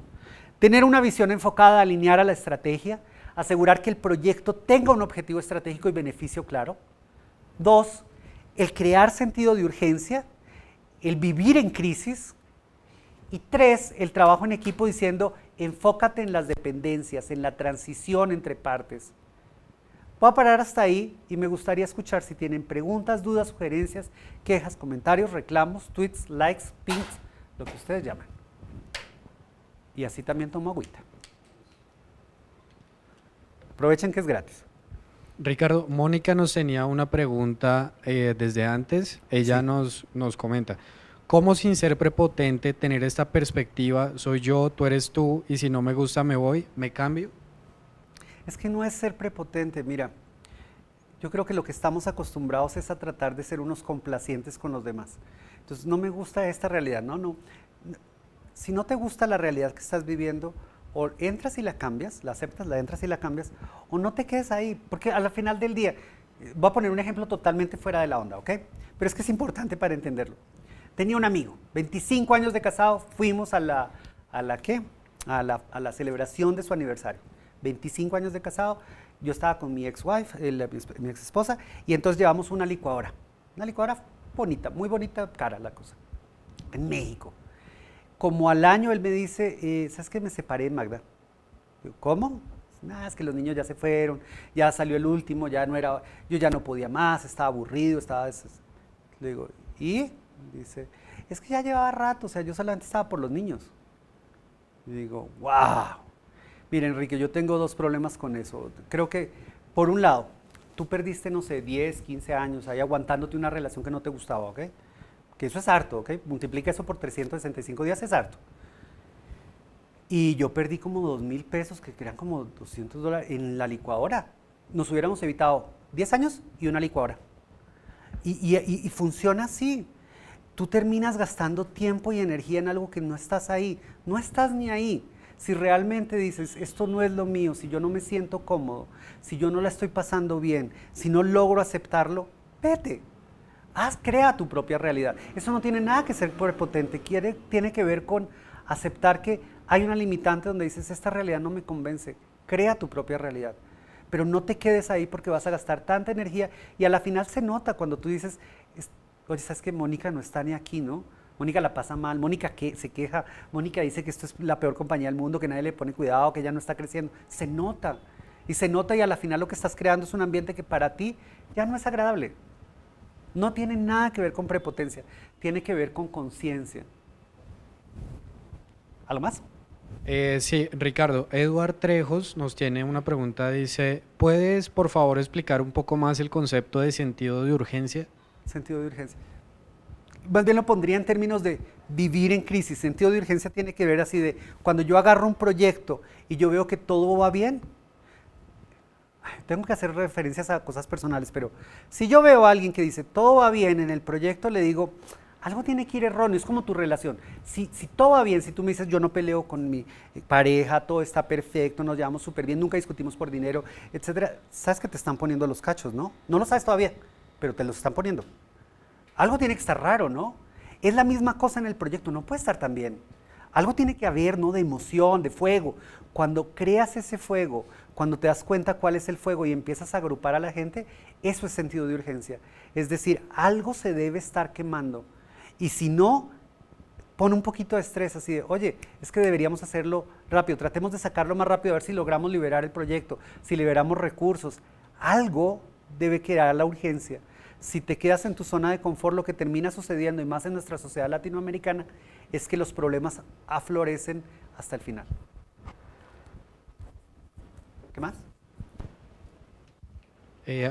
Tener una visión enfocada, alinear a la estrategia, asegurar que el proyecto tenga un objetivo estratégico y beneficio claro. 2, el crear sentido de urgencia, el vivir en crisis. Y 3, el trabajo en equipo diciendo, enfócate en las dependencias, en la transición entre partes. Voy a parar hasta ahí y me gustaría escuchar si tienen preguntas, dudas, sugerencias, quejas, comentarios, reclamos, tweets, likes, pings, lo que ustedes llaman. Y así también tomo agüita. Aprovechen que es gratis. Ricardo, Mónica nos tenía una pregunta desde antes. Ella sí nos comenta: ¿cómo, sin ser prepotente, tener esta perspectiva? Soy yo, tú eres tú, y si no me gusta me voy, me cambio. Es que no es ser prepotente. Mira, yo creo que lo que estamos acostumbrados es a tratar de ser unos complacientes con los demás. Entonces, no me gusta esta realidad. No, no. Si no te gusta la realidad que estás viviendo, o entras y la cambias, la aceptas, la entras y la cambias, o no te quedes ahí, porque al final del día, voy a poner un ejemplo totalmente fuera de la onda, ¿ok? Pero es que es importante para entenderlo. Tenía un amigo, 25 años de casado, fuimos a la celebración de su aniversario. 25 años de casado, yo estaba con mi ex-wife, mi ex-esposa, y entonces llevamos una licuadora bonita, muy bonita, cara la cosa, en México. Como al año él me dice, ¿sabes qué? Me separé, Magda. Yo, ¿cómo? Nada, es que los niños ya se fueron, ya salió el último, ya no era, yo ya no podía más, estaba aburrido, estaba... Le digo, ¿y? Dice, es que ya llevaba rato, o sea, yo solamente estaba por los niños. Y digo, wow. Mira, Enrique, yo tengo dos problemas con eso. Creo que, por un lado, tú perdiste, no sé, 10, 15 años ahí aguantándote una relación que no te gustaba, ¿ok? Que eso es harto, ¿ok? Multiplica eso por 365 días, es harto. Y yo perdí como 2.000 pesos, que eran como $200, en la licuadora. Nos hubiéramos evitado 10 años y una licuadora. Y funciona así. Tú terminas gastando tiempo y energía en algo que no estás ahí. No estás ni ahí. Si realmente dices, esto no es lo mío, si yo no me siento cómodo, si yo no la estoy pasando bien, si no logro aceptarlo, vete. Haz, crea tu propia realidad. Eso no tiene nada que ser prepotente, tiene que ver con aceptar que hay una limitante donde dices, esta realidad no me convence, crea tu propia realidad. Pero no te quedes ahí porque vas a gastar tanta energía y a la final se nota cuando tú dices, oye, ¿sabes que Mónica no está ni aquí, no? Mónica la pasa mal, Mónica que se queja, Mónica dice que esto es la peor compañía del mundo, que nadie le pone cuidado, que ella no está creciendo. Se nota, y se nota, y a la final lo que estás creando es un ambiente que para ti ya no es agradable. No tiene nada que ver con prepotencia, tiene que ver con conciencia. ¿Algo más? Sí, Ricardo. Eduard Trejos nos tiene una pregunta, dice, ¿puedes por favor explicar un poco más el concepto de sentido de urgencia? Sentido de urgencia. Más bien lo pondría en términos de vivir en crisis. Sentido de urgencia tiene que ver así de, cuando yo agarro un proyecto y yo veo que todo va bien, tengo que hacer referencias a cosas personales, pero si yo veo a alguien que dice todo va bien en el proyecto, le digo, algo tiene que ir erróneo, es como tu relación. Si todo va bien, si tú me dices, yo no peleo con mi pareja, todo está perfecto, nos llevamos súper bien, nunca discutimos por dinero, etcétera, sabes que te están poniendo los cachos, ¿no? No lo sabes todavía, pero te los están poniendo. Algo tiene que estar raro, ¿no? Es la misma cosa en el proyecto, no puede estar tan bien. Algo tiene que haber, ¿no? De emoción, de fuego. Cuando creas ese fuego, cuando te das cuenta cuál es el fuego y empiezas a agrupar a la gente, eso es sentido de urgencia. Es decir, algo se debe estar quemando. Y si no, pon un poquito de estrés, así de, oye, es que deberíamos hacerlo rápido, tratemos de sacarlo más rápido, a ver si logramos liberar el proyecto, si liberamos recursos. Algo debe crear la urgencia. Si te quedas en tu zona de confort, lo que termina sucediendo, y más en nuestra sociedad latinoamericana, es que los problemas aflorecen hasta el final. ¿Qué más?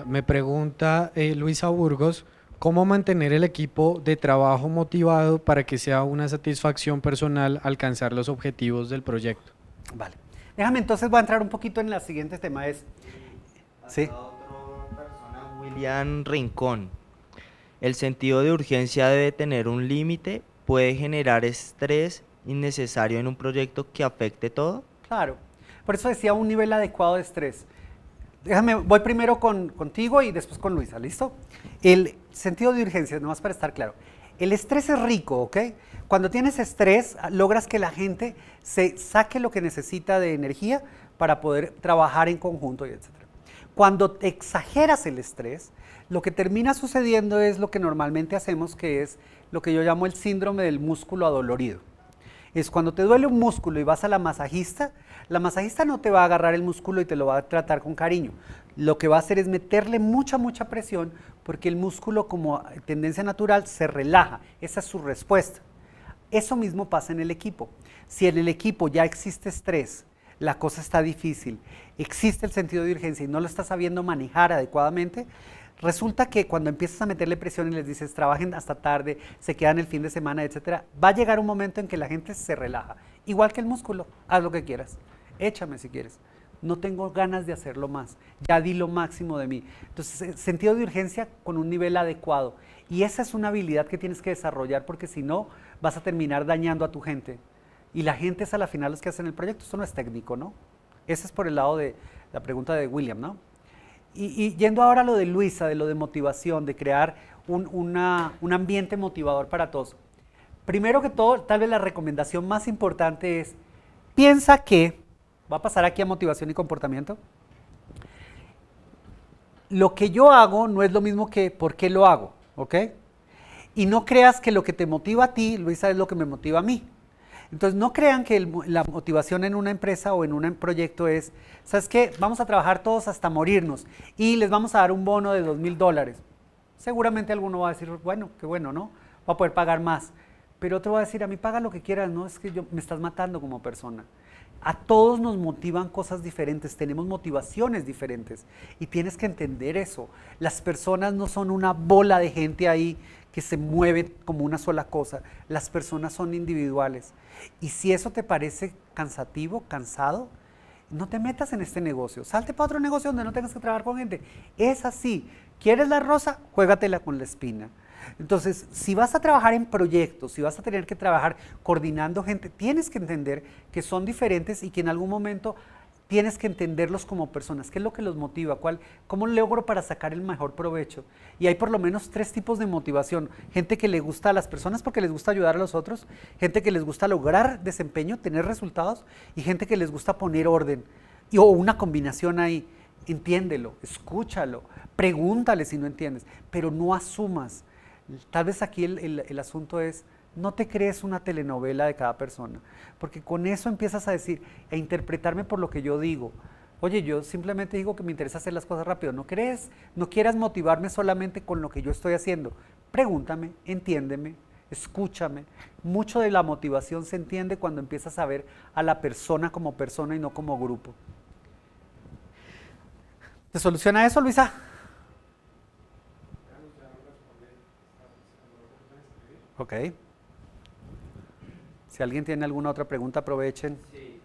Me pregunta Luisa Burgos, ¿cómo mantener el equipo de trabajo motivado para que sea una satisfacción personal alcanzar los objetivos del proyecto? Vale. Déjame entonces, voy a entrar un poquito en la siguiente tema. Es... Sí. William Rincón. El sentido de urgencia debe tener un límite, puede generar estrés innecesario en un proyecto que afecte todo. Claro, por eso decía un nivel adecuado de estrés. Déjame, voy primero contigo y después con Luisa, ¿listo? El sentido de urgencia, nomás para estar claro. El estrés es rico, ¿ok? Cuando tienes estrés, logras que la gente se saque lo que necesita de energía para poder trabajar en conjunto, y etc. Cuando exageras el estrés, lo que termina sucediendo es lo que normalmente hacemos, que es lo que yo llamo el síndrome del músculo adolorido. Es cuando te duele un músculo y vas a la masajista no te va a agarrar el músculo y te lo va a tratar con cariño. Lo que va a hacer es meterle mucha presión, porque el músculo, como tendencia natural, se relaja. Esa es su respuesta. Eso mismo pasa en el equipo. Si en el equipo ya existe estrés, la cosa está difícil, existe el sentido de urgencia y no lo estás sabiendo manejar adecuadamente, resulta que cuando empiezas a meterle presión y les dices trabajen hasta tarde, se quedan el fin de semana, etcétera, va a llegar un momento en que la gente se relaja, igual que el músculo, haz lo que quieras, échame si quieres, no tengo ganas de hacerlo más, ya di lo máximo de mí. Entonces, sentido de urgencia con un nivel adecuado, y esa es una habilidad que tienes que desarrollar, porque si no, vas a terminar dañando a tu gente, y la gente es a la final los que hacen el proyecto, esto no es técnico, ¿no? Ese es por el lado de la pregunta de William, ¿no? Y yendo ahora a lo de Luisa, de lo de motivación, de crear un ambiente motivador para todos. Primero que todo, tal vez la recomendación más importante es, piensa que, va a pasar aquí a motivación y comportamiento, lo que yo hago no es lo mismo que por qué lo hago, ¿ok? Y no creas que lo que te motiva a ti, Luisa, es lo que me motiva a mí. Entonces, no crean que la motivación en una empresa o en un proyecto es, ¿sabes qué? Vamos a trabajar todos hasta morirnos y les vamos a dar un bono de $2,000. Seguramente alguno va a decir, bueno, qué bueno, ¿no? Va a poder pagar más. Pero otro va a decir, a mí paga lo que quieras, ¿no? Es que me estás matando como persona. A todos nos motivan cosas diferentes, tenemos motivaciones diferentes y tienes que entender eso. Las personas no son una bola de gente ahí que se mueve como una sola cosa. Las personas son individuales. Y si eso te parece cansativo, cansado, no te metas en este negocio. Salte para otro negocio donde no tengas que trabajar con gente. Es así. ¿Quieres la rosa? Juégatela con la espina. Entonces, si vas a trabajar en proyectos, si vas a tener que trabajar coordinando gente, tienes que entender que son diferentes y que en algún momento tienes que entenderlos como personas. ¿Qué es lo que los motiva? ¿Cómo logro para sacar el mejor provecho? Y hay por lo menos 3 tipos de motivación. Gente que le gusta a las personas porque les gusta ayudar a los otros, gente que les gusta lograr desempeño, tener resultados, y gente que les gusta poner orden, o una combinación ahí. Entiéndelo, escúchalo, pregúntale si no entiendes, pero no asumas. Tal vez aquí el asunto es, no te crees una telenovela de cada persona, porque con eso empiezas a decir, a interpretarme por lo que yo digo. Oye, yo simplemente digo que me interesa hacer las cosas rápido, no quieras motivarme solamente con lo que yo estoy haciendo. Pregúntame, entiéndeme, escúchame. Mucho de la motivación se entiende cuando empiezas a ver a la persona como persona y no como grupo. ¿Te soluciona eso, Luisa? Ok. Si alguien tiene alguna otra pregunta, aprovechen. Sí.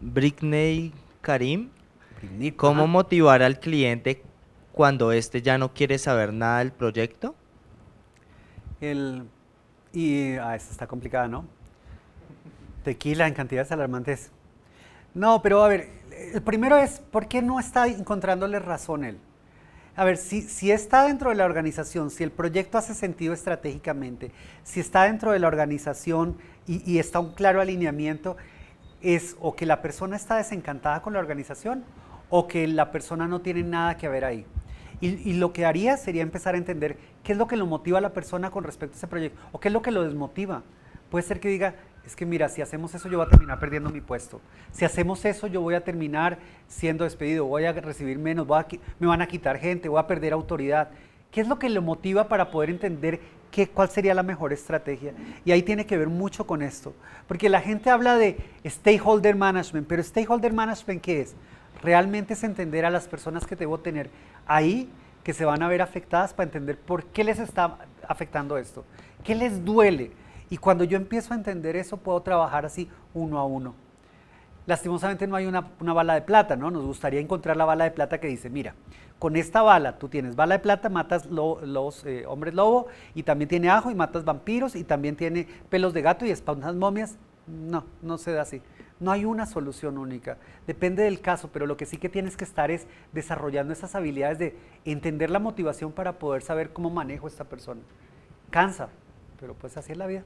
Brickney Karim, ¿cómo motivar al cliente cuando éste ya no quiere saber nada del proyecto? Esta está complicada, ¿no? Tequila en cantidades alarmantes. No, pero a ver, el primero es, ¿por qué no está encontrándole razón él? A ver, si está dentro de la organización, si el proyecto hace sentido estratégicamente, si está dentro de la organización y está un claro alineamiento, es o que la persona está desencantada con la organización o que la persona no tiene nada que ver ahí. Y lo que haría sería empezar a entender qué es lo que lo motiva a la persona con respecto a ese proyecto o qué es lo que lo desmotiva. Puede ser que diga, es que mira, si hacemos eso yo voy a terminar perdiendo mi puesto. Si hacemos eso yo voy a terminar siendo despedido, voy a recibir menos, me van a quitar gente, voy a perder autoridad. ¿Qué es lo que lo motiva para poder entender cuál sería la mejor estrategia? Y ahí tiene que ver mucho con esto. Porque la gente habla de stakeholder management, pero stakeholder management, ¿qué es? Realmente es entender a las personas que debo tener ahí, que se van a ver afectadas, para entender por qué les está afectando esto. ¿Qué les duele? Y cuando yo empiezo a entender eso, puedo trabajar así, uno a uno. Lastimosamente no hay una bala de plata, ¿no? Nos gustaría encontrar la bala de plata que dice, mira, con esta bala, tú tienes bala de plata, matas hombres lobo, y también tiene ajo, y matas vampiros, y también tiene pelos de gato, y espantás momias. No, no se da así. No hay una solución única. Depende del caso, pero lo que sí que tienes que estar es desarrollando esas habilidades de entender la motivación para poder saber cómo manejo a esta persona. Cansa, pero pues así es la vida.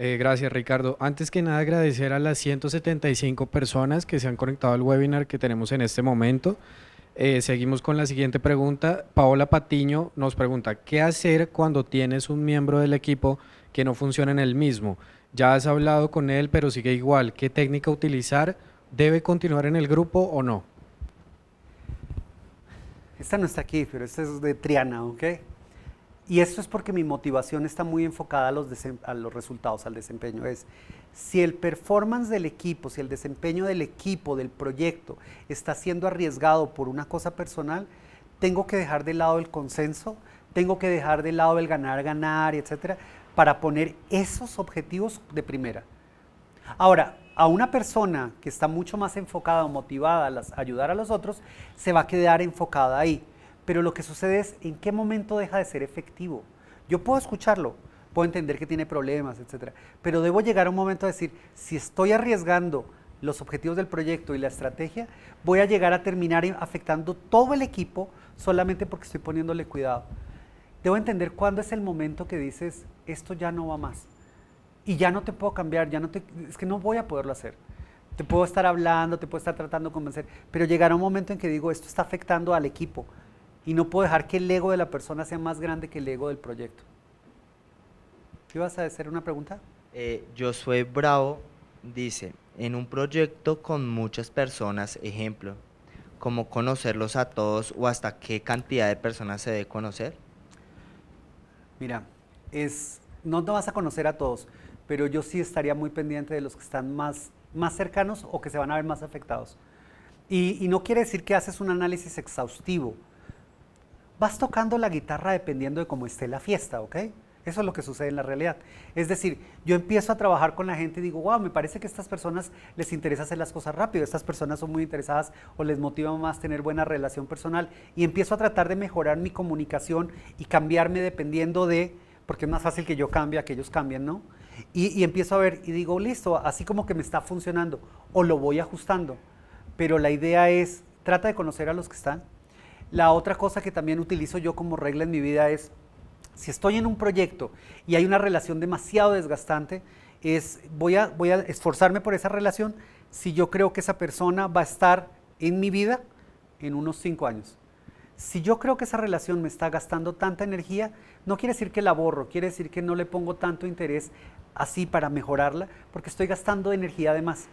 Gracias, Ricardo. Antes que nada, agradecer a las 175 personas que se han conectado al webinar que tenemos en este momento. Seguimos con la siguiente pregunta. Paola Patiño nos pregunta, ¿qué hacer cuando tienes un miembro del equipo que no funciona en el mismo? Ya has hablado con él, pero sigue igual. ¿Qué técnica utilizar? ¿Debe continuar en el grupo o no? Esta no está aquí, pero esta es de Triana, ¿ok? Y esto es porque mi motivación está muy enfocada a los resultados, al desempeño. Es, si el performance del equipo, si el desempeño del equipo, del proyecto, está siendo arriesgado por una cosa personal, tengo que dejar de lado el consenso, tengo que dejar de lado el ganar, etcétera, para poner esos objetivos de primera. Ahora, a una persona que está mucho más enfocada o motivada a ayudar a los otros, se va a quedar enfocada ahí. Pero lo que sucede es, ¿en qué momento deja de ser efectivo? Yo puedo escucharlo, puedo entender que tiene problemas, etc. Pero debo llegar a un momento a decir, si estoy arriesgando los objetivos del proyecto y la estrategia, voy a llegar a terminar afectando todo el equipo solamente porque estoy poniéndole cuidado. Debo entender cuándo es el momento que dices, esto ya no va más. Y ya no te puedo cambiar, es que no voy a poderlo hacer. Te puedo estar hablando, te puedo estar tratando de convencer, pero llegará un momento en que digo, esto está afectando al equipo. Y no puedo dejar que el ego de la persona sea más grande que el ego del proyecto. ¿Qué vas a hacer? ¿Una pregunta? Josué Bravo dice, en un proyecto con muchas personas, ejemplo, ¿cómo conocerlos a todos o hasta qué cantidad de personas se debe conocer? Mira, no te vas a conocer a todos, pero yo sí estaría muy pendiente de los que están más cercanos o que se van a ver más afectados. Y no quiere decir que haces un análisis exhaustivo. Vas tocando la guitarra dependiendo de cómo esté la fiesta, ¿ok? Eso es lo que sucede en la realidad. Es decir, yo empiezo a trabajar con la gente y digo, wow, me parece que a estas personas les interesa hacer las cosas rápido, estas personas son muy interesadas o les motiva más tener buena relación personal, y empiezo a tratar de mejorar mi comunicación y cambiarme dependiendo de, porque es más fácil que yo cambie a que ellos cambien, ¿no? Y empiezo a ver y digo, listo, así como que me está funcionando, o lo voy ajustando. Pero la idea es, trata de conocer a los que están. La otra cosa que también utilizo yo como regla en mi vida es, si estoy en un proyecto y hay una relación demasiado desgastante, voy a esforzarme por esa relación si yo creo que esa persona va a estar en mi vida en unos 5 años. Si yo creo que esa relación me está gastando tanta energía, no quiere decir que la borro, quiere decir que no le pongo tanto interés así para mejorarla, porque estoy gastando energía de más.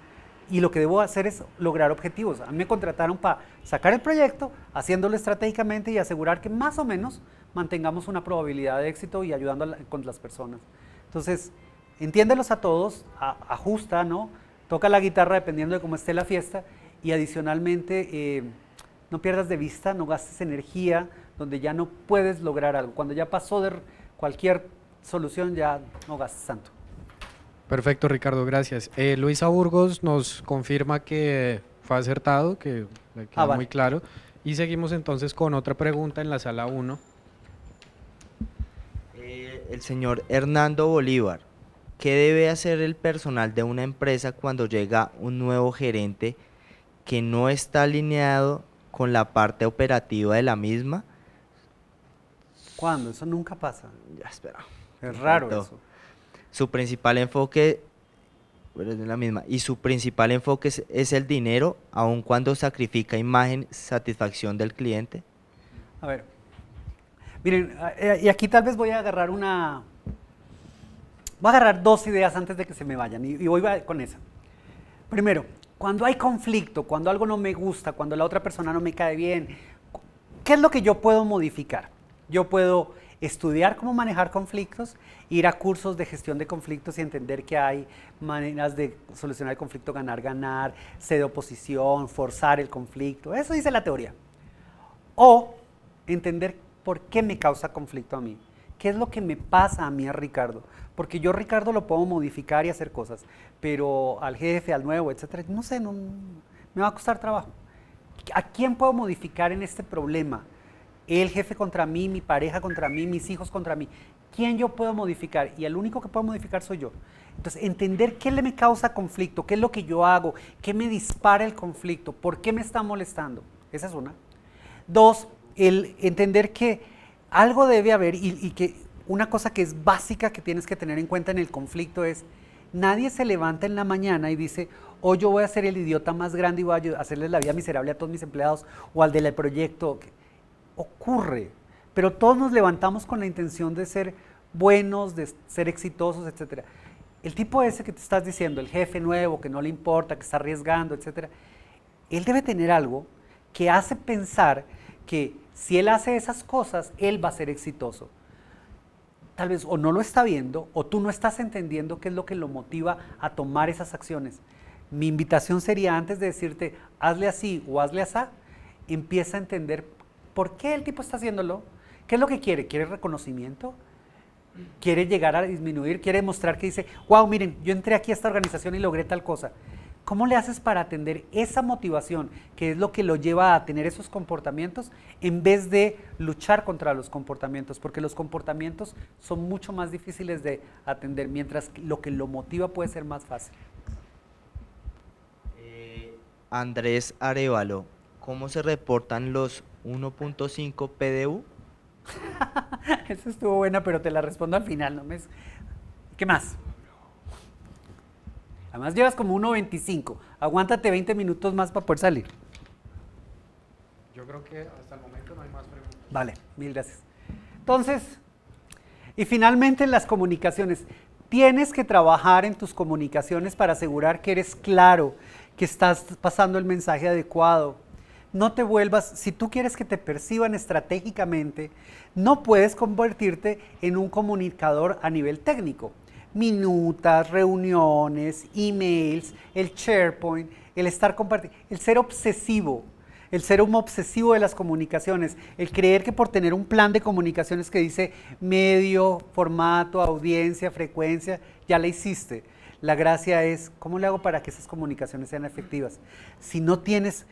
Y lo que debo hacer es lograr objetivos. A mí me contrataron para sacar el proyecto, haciéndolo estratégicamente y asegurar que más o menos mantengamos una probabilidad de éxito y ayudando con las personas. Entonces, entiéndelos a todos, ajusta, ¿no? Toca la guitarra dependiendo de cómo esté la fiesta y adicionalmente no pierdas de vista, no gastes energía donde ya no puedes lograr algo. Cuando ya pasó de cualquier solución, ya no gastes tanto. Perfecto, Ricardo, gracias. Luisa Burgos nos confirma que fue acertado, que le queda muy claro. Y seguimos entonces con otra pregunta en la sala 1. El señor Hernando Bolívar, ¿qué debe hacer el personal de una empresa cuando llega un nuevo gerente que no está alineado con la parte operativa de la misma? ¿Cuándo? Eso nunca pasa. Ya, espera. Es raro eso. Su principal enfoque es el dinero, aun cuando sacrifica imagen, satisfacción del cliente. A ver, miren, y aquí tal vez voy a agarrar dos ideas antes de que se me vayan, y voy con esa. Primero, cuando hay conflicto, cuando algo no me gusta, cuando la otra persona no me cae bien, ¿qué es lo que yo puedo modificar? Yo puedo estudiar cómo manejar conflictos, ir a cursos de gestión de conflictos y entender que hay maneras de solucionar el conflicto, ganar, ser de oposición, forzar el conflicto. Eso dice la teoría. O entender por qué me causa conflicto a mí. ¿Qué es lo que me pasa a mí, a Ricardo? Porque yo, Ricardo, lo puedo modificar y hacer cosas, pero al jefe, al nuevo, etcétera, no sé, me va a costar trabajo. ¿A quién puedo modificar en este problema? El jefe contra mí, mi pareja contra mí, mis hijos contra mí. ¿Quién yo puedo modificar? Y el único que puedo modificar soy yo. Entonces, entender qué me causa conflicto, qué es lo que yo hago, qué me dispara el conflicto, por qué me está molestando. Esa es una. Dos, el entender que algo debe haber y que una cosa que es básica que tienes que tener en cuenta en el conflicto es, nadie se levanta en la mañana y dice, hoy yo voy a ser el idiota más grande y voy a hacerles la vida miserable a todos mis empleados o al del proyecto. Ocurre, pero todos nos levantamos con la intención de ser buenos, de ser exitosos, etc. El tipo ese que te estás diciendo, el jefe nuevo, que no le importa, que está arriesgando, etc. Él debe tener algo que hace pensar que si él hace esas cosas, él va a ser exitoso. tal vez o no lo está viendo o tú no estás entendiendo qué es lo que lo motiva a tomar esas acciones. Mi invitación sería, antes de decirte hazle así o hazle asá, empieza a entender por qué el tipo está haciéndolo, qué es lo que quiere. ¿Quiere reconocimiento? ¿Quiere llegar a disminuir? ¿Quiere mostrar que dice, wow, miren, yo entré aquí a esta organización y logré tal cosa? ¿Cómo le haces para atender esa motivación, que es lo que lo lleva a tener esos comportamientos, en vez de luchar contra los comportamientos? Porque los comportamientos son mucho más difíciles de atender, mientras lo que lo motiva puede ser más fácil. Andrés Arevalo, ¿cómo se reportan los 1.5 PDU? Eso estuvo buena, pero te la respondo al final. ¿Qué más? Además llevas como 1.25. Aguántate 20 minutos más para poder salir. Yo creo que hasta el momento no hay más preguntas. Vale, mil gracias. Entonces, y finalmente las comunicaciones. Tienes que trabajar en tus comunicaciones para asegurar que eres claro, que estás pasando el mensaje adecuado. No te vuelvas, si tú quieres que te perciban estratégicamente, no puedes convertirte en un comunicador a nivel técnico. Minutas, reuniones, emails, el SharePoint, el estar compartiendo, el ser un obsesivo de las comunicaciones, el creer que por tener un plan de comunicaciones que dice medio, formato, audiencia, frecuencia, ya la hiciste. La gracia es, ¿cómo le hago para que esas comunicaciones sean efectivas? Si no tienes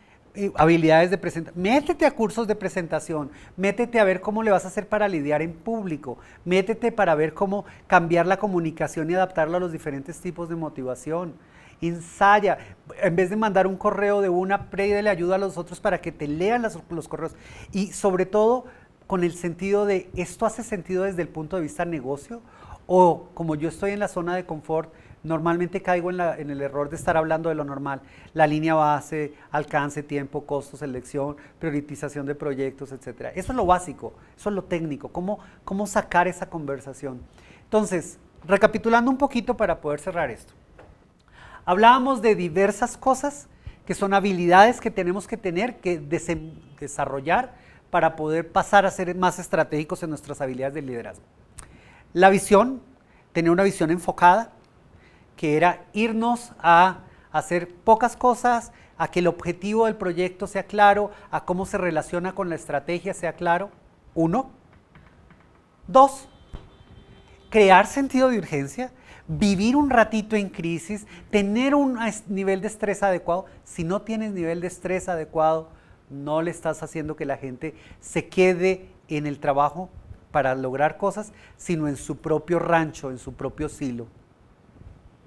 habilidades de presentación, métete a cursos de presentación, métete a ver cómo le vas a hacer para lidiar en público, métete para ver cómo cambiar la comunicación y adaptarla a los diferentes tipos de motivación. Ensaya, en vez de mandar un correo de una, pídele ayuda a los otros para que te lean los correos, y sobre todo con el sentido de, ¿esto hace sentido desde el punto de vista negocio? O como yo estoy en la zona de confort, normalmente caigo en el error de estar hablando de lo normal, la línea base, alcance, tiempo, costo, selección, priorización de proyectos, etc. Eso es lo básico, eso es lo técnico, cómo sacar esa conversación. Entonces, recapitulando un poquito para poder cerrar esto. Hablábamos de diversas cosas que son habilidades que tenemos que tener, que desarrollar para poder pasar a ser más estratégicos en nuestras habilidades de liderazgo. La visión, tener una visión enfocada, que era irnos a hacer pocas cosas, a que el objetivo del proyecto sea claro, a cómo se relaciona con la estrategia sea claro. 1. 2. Crear sentido de urgencia, vivir un ratito en crisis, tener un nivel de estrés adecuado. Si no tienes nivel de estrés adecuado, no le estás haciendo que la gente se quede en el trabajo para lograr cosas, sino en su propio rancho, en su propio silo.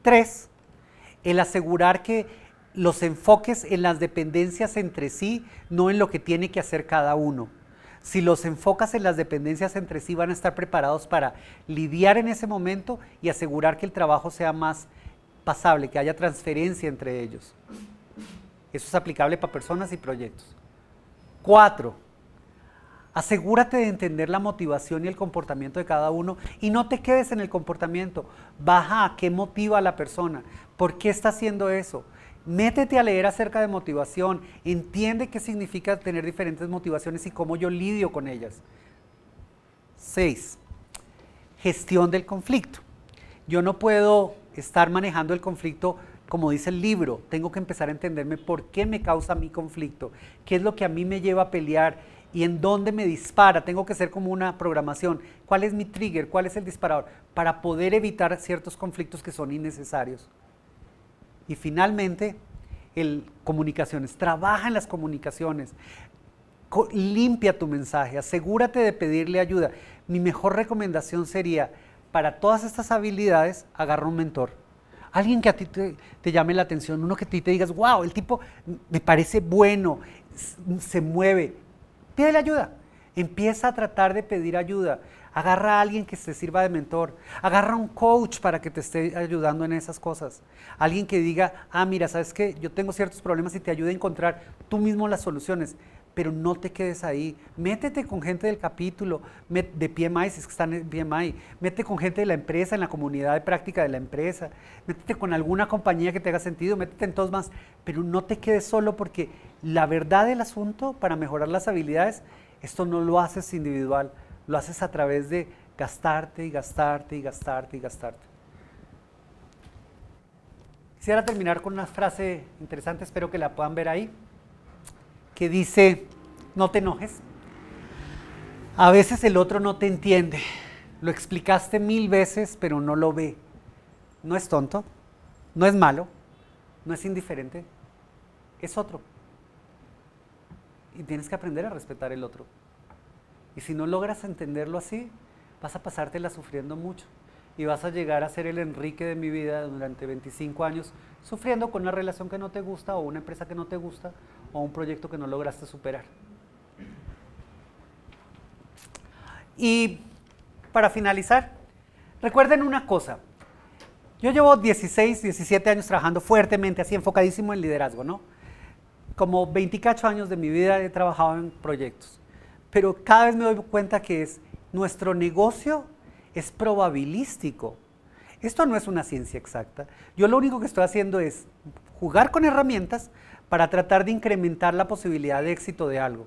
3, el asegurar que los enfoques en las dependencias entre sí, no en lo que tiene que hacer cada uno. Si los enfocas en las dependencias entre sí, van a estar preparados para lidiar en ese momento y asegurar que el trabajo sea más pasable, que haya transferencia entre ellos. Eso es aplicable para personas y proyectos. 4, asegúrate de entender la motivación y el comportamiento de cada uno y no te quedes en el comportamiento. Baja a qué motiva a la persona, por qué está haciendo eso. Métete a leer acerca de motivación, entiende qué significa tener diferentes motivaciones y cómo yo lidio con ellas. 6. Gestión del conflicto. Yo no puedo estar manejando el conflicto como dice el libro, tengo que empezar a entenderme por qué me causa mi conflicto, qué es lo que a mí me lleva a pelear, y en dónde me dispara. Tengo que ser como una programación. ¿Cuál es mi trigger? ¿Cuál es el disparador? Para poder evitar ciertos conflictos que son innecesarios. Y finalmente, comunicaciones. Trabaja en las comunicaciones. Limpia tu mensaje. Asegúrate de pedirle ayuda. Mi mejor recomendación sería, para todas estas habilidades, agarra un mentor. Alguien que a ti te llame la atención. Uno que a ti te digas, wow, el tipo me parece bueno, se mueve. Pídele ayuda, empieza a tratar de pedir ayuda, agarra a alguien que te sirva de mentor, agarra un coach para que te esté ayudando en esas cosas, alguien que diga, ah mira, sabes que yo tengo ciertos problemas y te ayude a encontrar tú mismo las soluciones, pero no te quedes ahí, métete con gente del capítulo, de PMI, si es que están en PMI, métete con gente de la empresa, en la comunidad de práctica de la empresa, métete con alguna compañía que te haga sentido, métete en todos más, pero no te quedes solo, porque la verdad del asunto, para mejorar las habilidades, esto no lo haces individual, lo haces a través de gastarte y gastarte y gastarte y gastarte. Quisiera terminar con una frase interesante, espero que la puedan ver ahí, que dice, no te enojes, a veces el otro no te entiende, lo explicaste 1000 veces pero no lo ve, no es tonto, no es malo, no es indiferente, es otro. Y tienes que aprender a respetar el otro. Y si no logras entenderlo así, vas a pasártela sufriendo mucho. Y vas a llegar a ser el Enrique de mi vida durante 25 años, sufriendo con una relación que no te gusta, o una empresa que no te gusta, o un proyecto que no lograste superar. Y para finalizar, recuerden una cosa. Yo llevo 16, 17 años trabajando fuertemente, así enfocadísimo en liderazgo, ¿no? Como 28 años de mi vida he trabajado en proyectos, pero cada vez me doy cuenta que es nuestro negocio es probabilístico. Esto no es una ciencia exacta. Yo lo único que estoy haciendo es jugar con herramientas para tratar de incrementar la posibilidad de éxito de algo.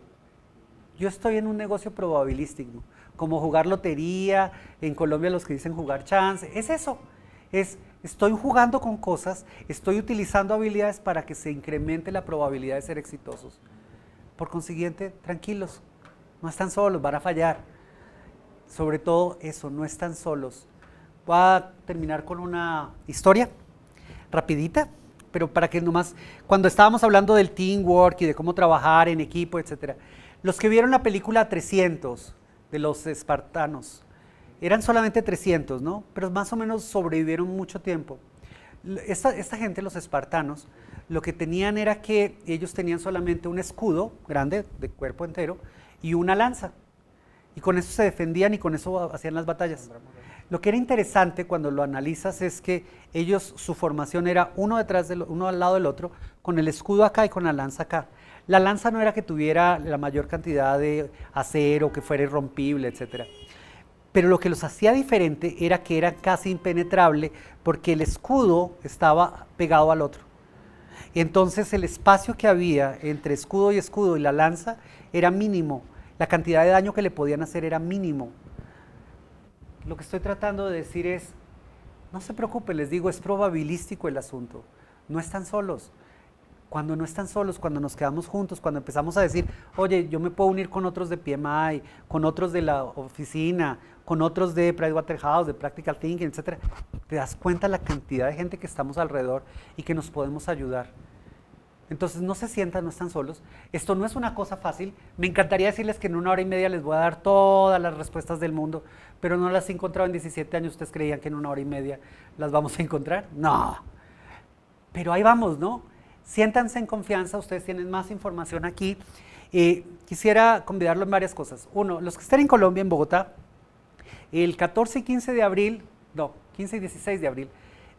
Yo estoy en un negocio probabilístico, como jugar lotería, en Colombia los que dicen jugar chance, es eso. Estoy jugando con cosas, estoy utilizando habilidades para que se incremente la probabilidad de ser exitosos. Por consiguiente, tranquilos, no están solos, van a fallar. Sobre todo eso, no están solos. Voy a terminar con una historia rapidita, pero para que nomás, cuando estábamos hablando del teamwork y de cómo trabajar en equipo, etc. Los que vieron la película 300 de los Espartanos, eran solamente 300, ¿no? Pero más o menos sobrevivieron mucho tiempo. Esta gente, los espartanos, lo que tenían era que ellos tenían solamente un escudo grande, de cuerpo entero, y una lanza. Y con eso se defendían y con eso hacían las batallas. Lo que era interesante cuando lo analizas es que ellos, su formación era uno al lado del otro, con el escudo acá y con la lanza acá. La lanza no era que tuviera la mayor cantidad de acero, que fuera irrompible, etcétera. Pero lo que los hacía diferente era que era casi impenetrable porque el escudo estaba pegado al otro. Entonces el espacio que había entre escudo y la lanza era mínimo. La cantidad de daño que le podían hacer era mínimo. Lo que estoy tratando de decir es, no se preocupen, les digo, es probabilístico el asunto. No están solos. Cuando no están solos, cuando nos quedamos juntos, cuando empezamos a decir, oye, yo me puedo unir con otros de PMI, con otros de la oficina, con otros de Pricewaterhouse, de Practical Thinking, etc. Te das cuenta la cantidad de gente que estamos alrededor y que nos podemos ayudar. Entonces no se sientan, no están solos. Esto no es una cosa fácil. Me encantaría decirles que en 1 hora y media les voy a dar todas las respuestas del mundo, pero no las he encontrado en 17 años. ¿Ustedes creían que en 1 hora y media las vamos a encontrar? No. Pero ahí vamos, ¿no? Siéntanse en confianza, ustedes tienen más información aquí. Quisiera convidarlos en varias cosas. Uno, los que estén en Colombia, en Bogotá, el 14 y 15 de abril, no, 15 y 16 de abril,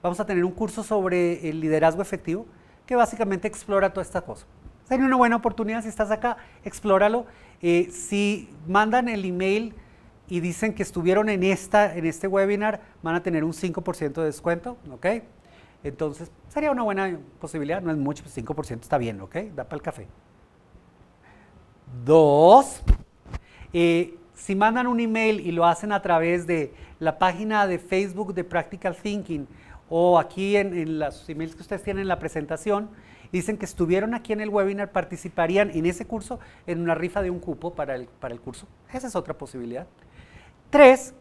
vamos a tener un curso sobre el liderazgo efectivo que básicamente explora toda esta cosa. Sería una buena oportunidad si estás acá, explóralo. Si mandan el email y dicen que estuvieron en este webinar, van a tener un 5% de descuento, ¿ok? Entonces, sería una buena posibilidad, no es mucho, 5% está bien, ¿ok? Da para el café. 2, si mandan un email y lo hacen a través de la página de Facebook de Practical Thinking o aquí en los emails que ustedes tienen en la presentación, dicen que estuvieron aquí en el webinar, participarían en ese curso en una rifa de un cupo para el curso. Esa es otra posibilidad. 3,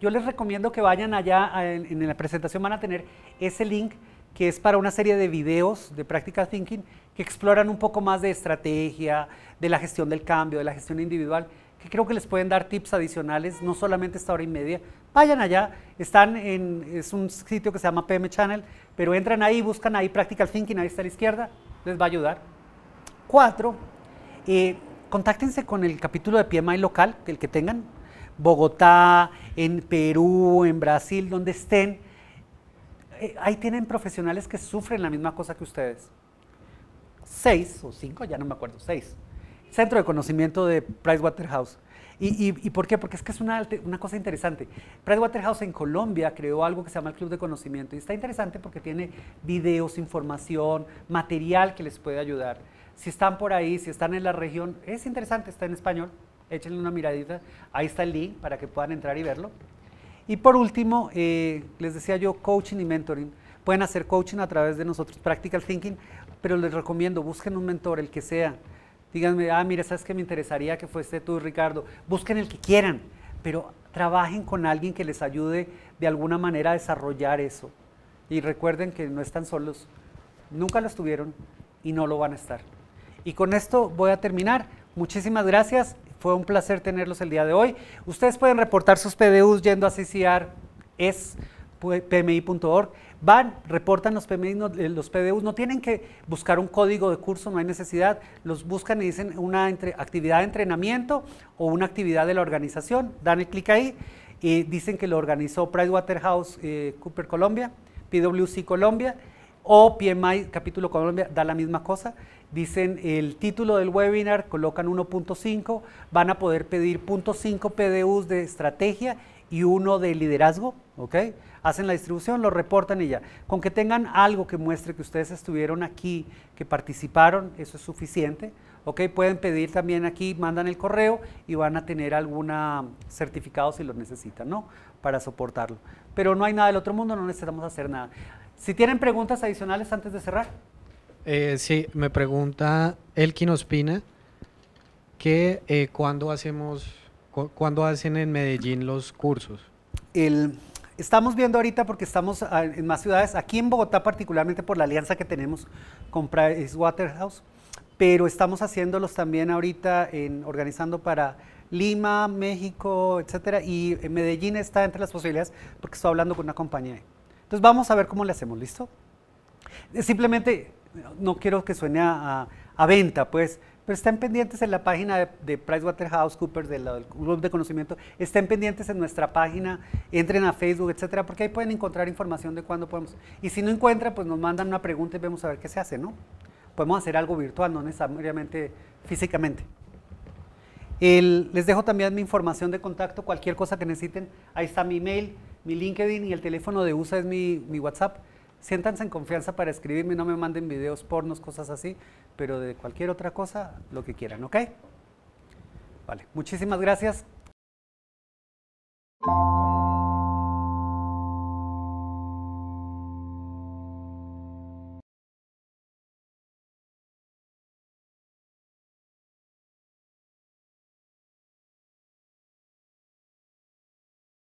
yo les recomiendo que vayan allá, en la presentación van a tener ese link que es para una serie de videos de Practical Thinking que exploran un poco más de estrategia, de la gestión del cambio, de la gestión individual, que creo que les pueden dar tips adicionales, no solamente esta hora y media. Vayan allá, es un sitio que se llama PM Channel, pero entran ahí, buscan ahí Practical Thinking, ahí está a la izquierda, les va a ayudar. 4, contáctense con el capítulo de PMI local, el que tengan, Bogotá, en Perú, en Brasil, donde estén, ahí tienen profesionales que sufren la misma cosa que ustedes. 6 o 5, ya no me acuerdo, 6. Centro de Conocimiento de Pricewaterhouse. ¿Y por qué? Porque es que es una cosa interesante. Pricewaterhouse en Colombia creó algo que se llama el Club de Conocimiento y está interesante porque tiene videos, información, material que les puede ayudar. Si están por ahí, si están en la región, es interesante, está en español, échenle una miradita, ahí está el link para que puedan entrar y verlo. Y por último, les decía yo, coaching y mentoring. Pueden hacer coaching a través de nosotros, Practical Thinking, pero les recomiendo, busquen un mentor, el que sea. Díganme, ah, mira, sabes que me interesaría que fuese tú, Ricardo. Busquen el que quieran, pero trabajen con alguien que les ayude de alguna manera a desarrollar eso. Y recuerden que no están solos, nunca lo estuvieron y no lo van a estar. Y con esto voy a terminar. Muchísimas gracias. Fue un placer tenerlos el día de hoy. Ustedes pueden reportar sus PDUs yendo a CCIAR.pmi.org. Van, reportan los PDUs. No tienen que buscar un código de curso, no hay necesidad. Los buscan y dicen una actividad de entrenamiento o una actividad de la organización. Dan el clic ahí y dicen que lo organizó PricewaterhouseCoopers Colombia, PwC Colombia o PMI Capítulo Colombia, da la misma cosa. Dicen el título del webinar, colocan 1.5, van a poder pedir 0.5 PDUs de estrategia y uno de liderazgo, ¿ok? Hacen la distribución, lo reportan y ya. Con que tengan algo que muestre que ustedes estuvieron aquí, que participaron, eso es suficiente, ¿ok? Pueden pedir también aquí, mandan el correo y van a tener algún certificado si lo necesitan, ¿no? Para soportarlo. Pero no hay nada del otro mundo, no necesitamos hacer nada. Si tienen preguntas adicionales antes de cerrar. Sí, me pregunta Elkin Ospina que ¿cuándo hacen en Medellín los cursos? Estamos viendo ahorita porque estamos en más ciudades, aquí en Bogotá particularmente por la alianza que tenemos con Pricewaterhouse, pero estamos haciéndolos también ahorita, organizando para Lima, México, etcétera, y en Medellín está entre las posibilidades porque estoy hablando con una compañía. Entonces vamos a ver cómo le hacemos, ¿listo? Simplemente no quiero que suene a venta, pues, pero estén pendientes en la página de PricewaterhouseCoopers, del Club de Conocimiento, estén pendientes en nuestra página, entren a Facebook, etcétera, porque ahí pueden encontrar información de cuándo podemos. Y si no encuentran, pues nos mandan una pregunta y vemos a ver qué se hace, ¿no? Podemos hacer algo virtual, no necesariamente físicamente. Les dejo también mi información de contacto, cualquier cosa que necesiten, ahí está mi email, mi LinkedIn y el teléfono de USA es mi WhatsApp. Siéntanse en confianza para escribirme, no me manden videos pornos, cosas así, pero de cualquier otra cosa, lo que quieran, ¿ok? Vale, muchísimas gracias.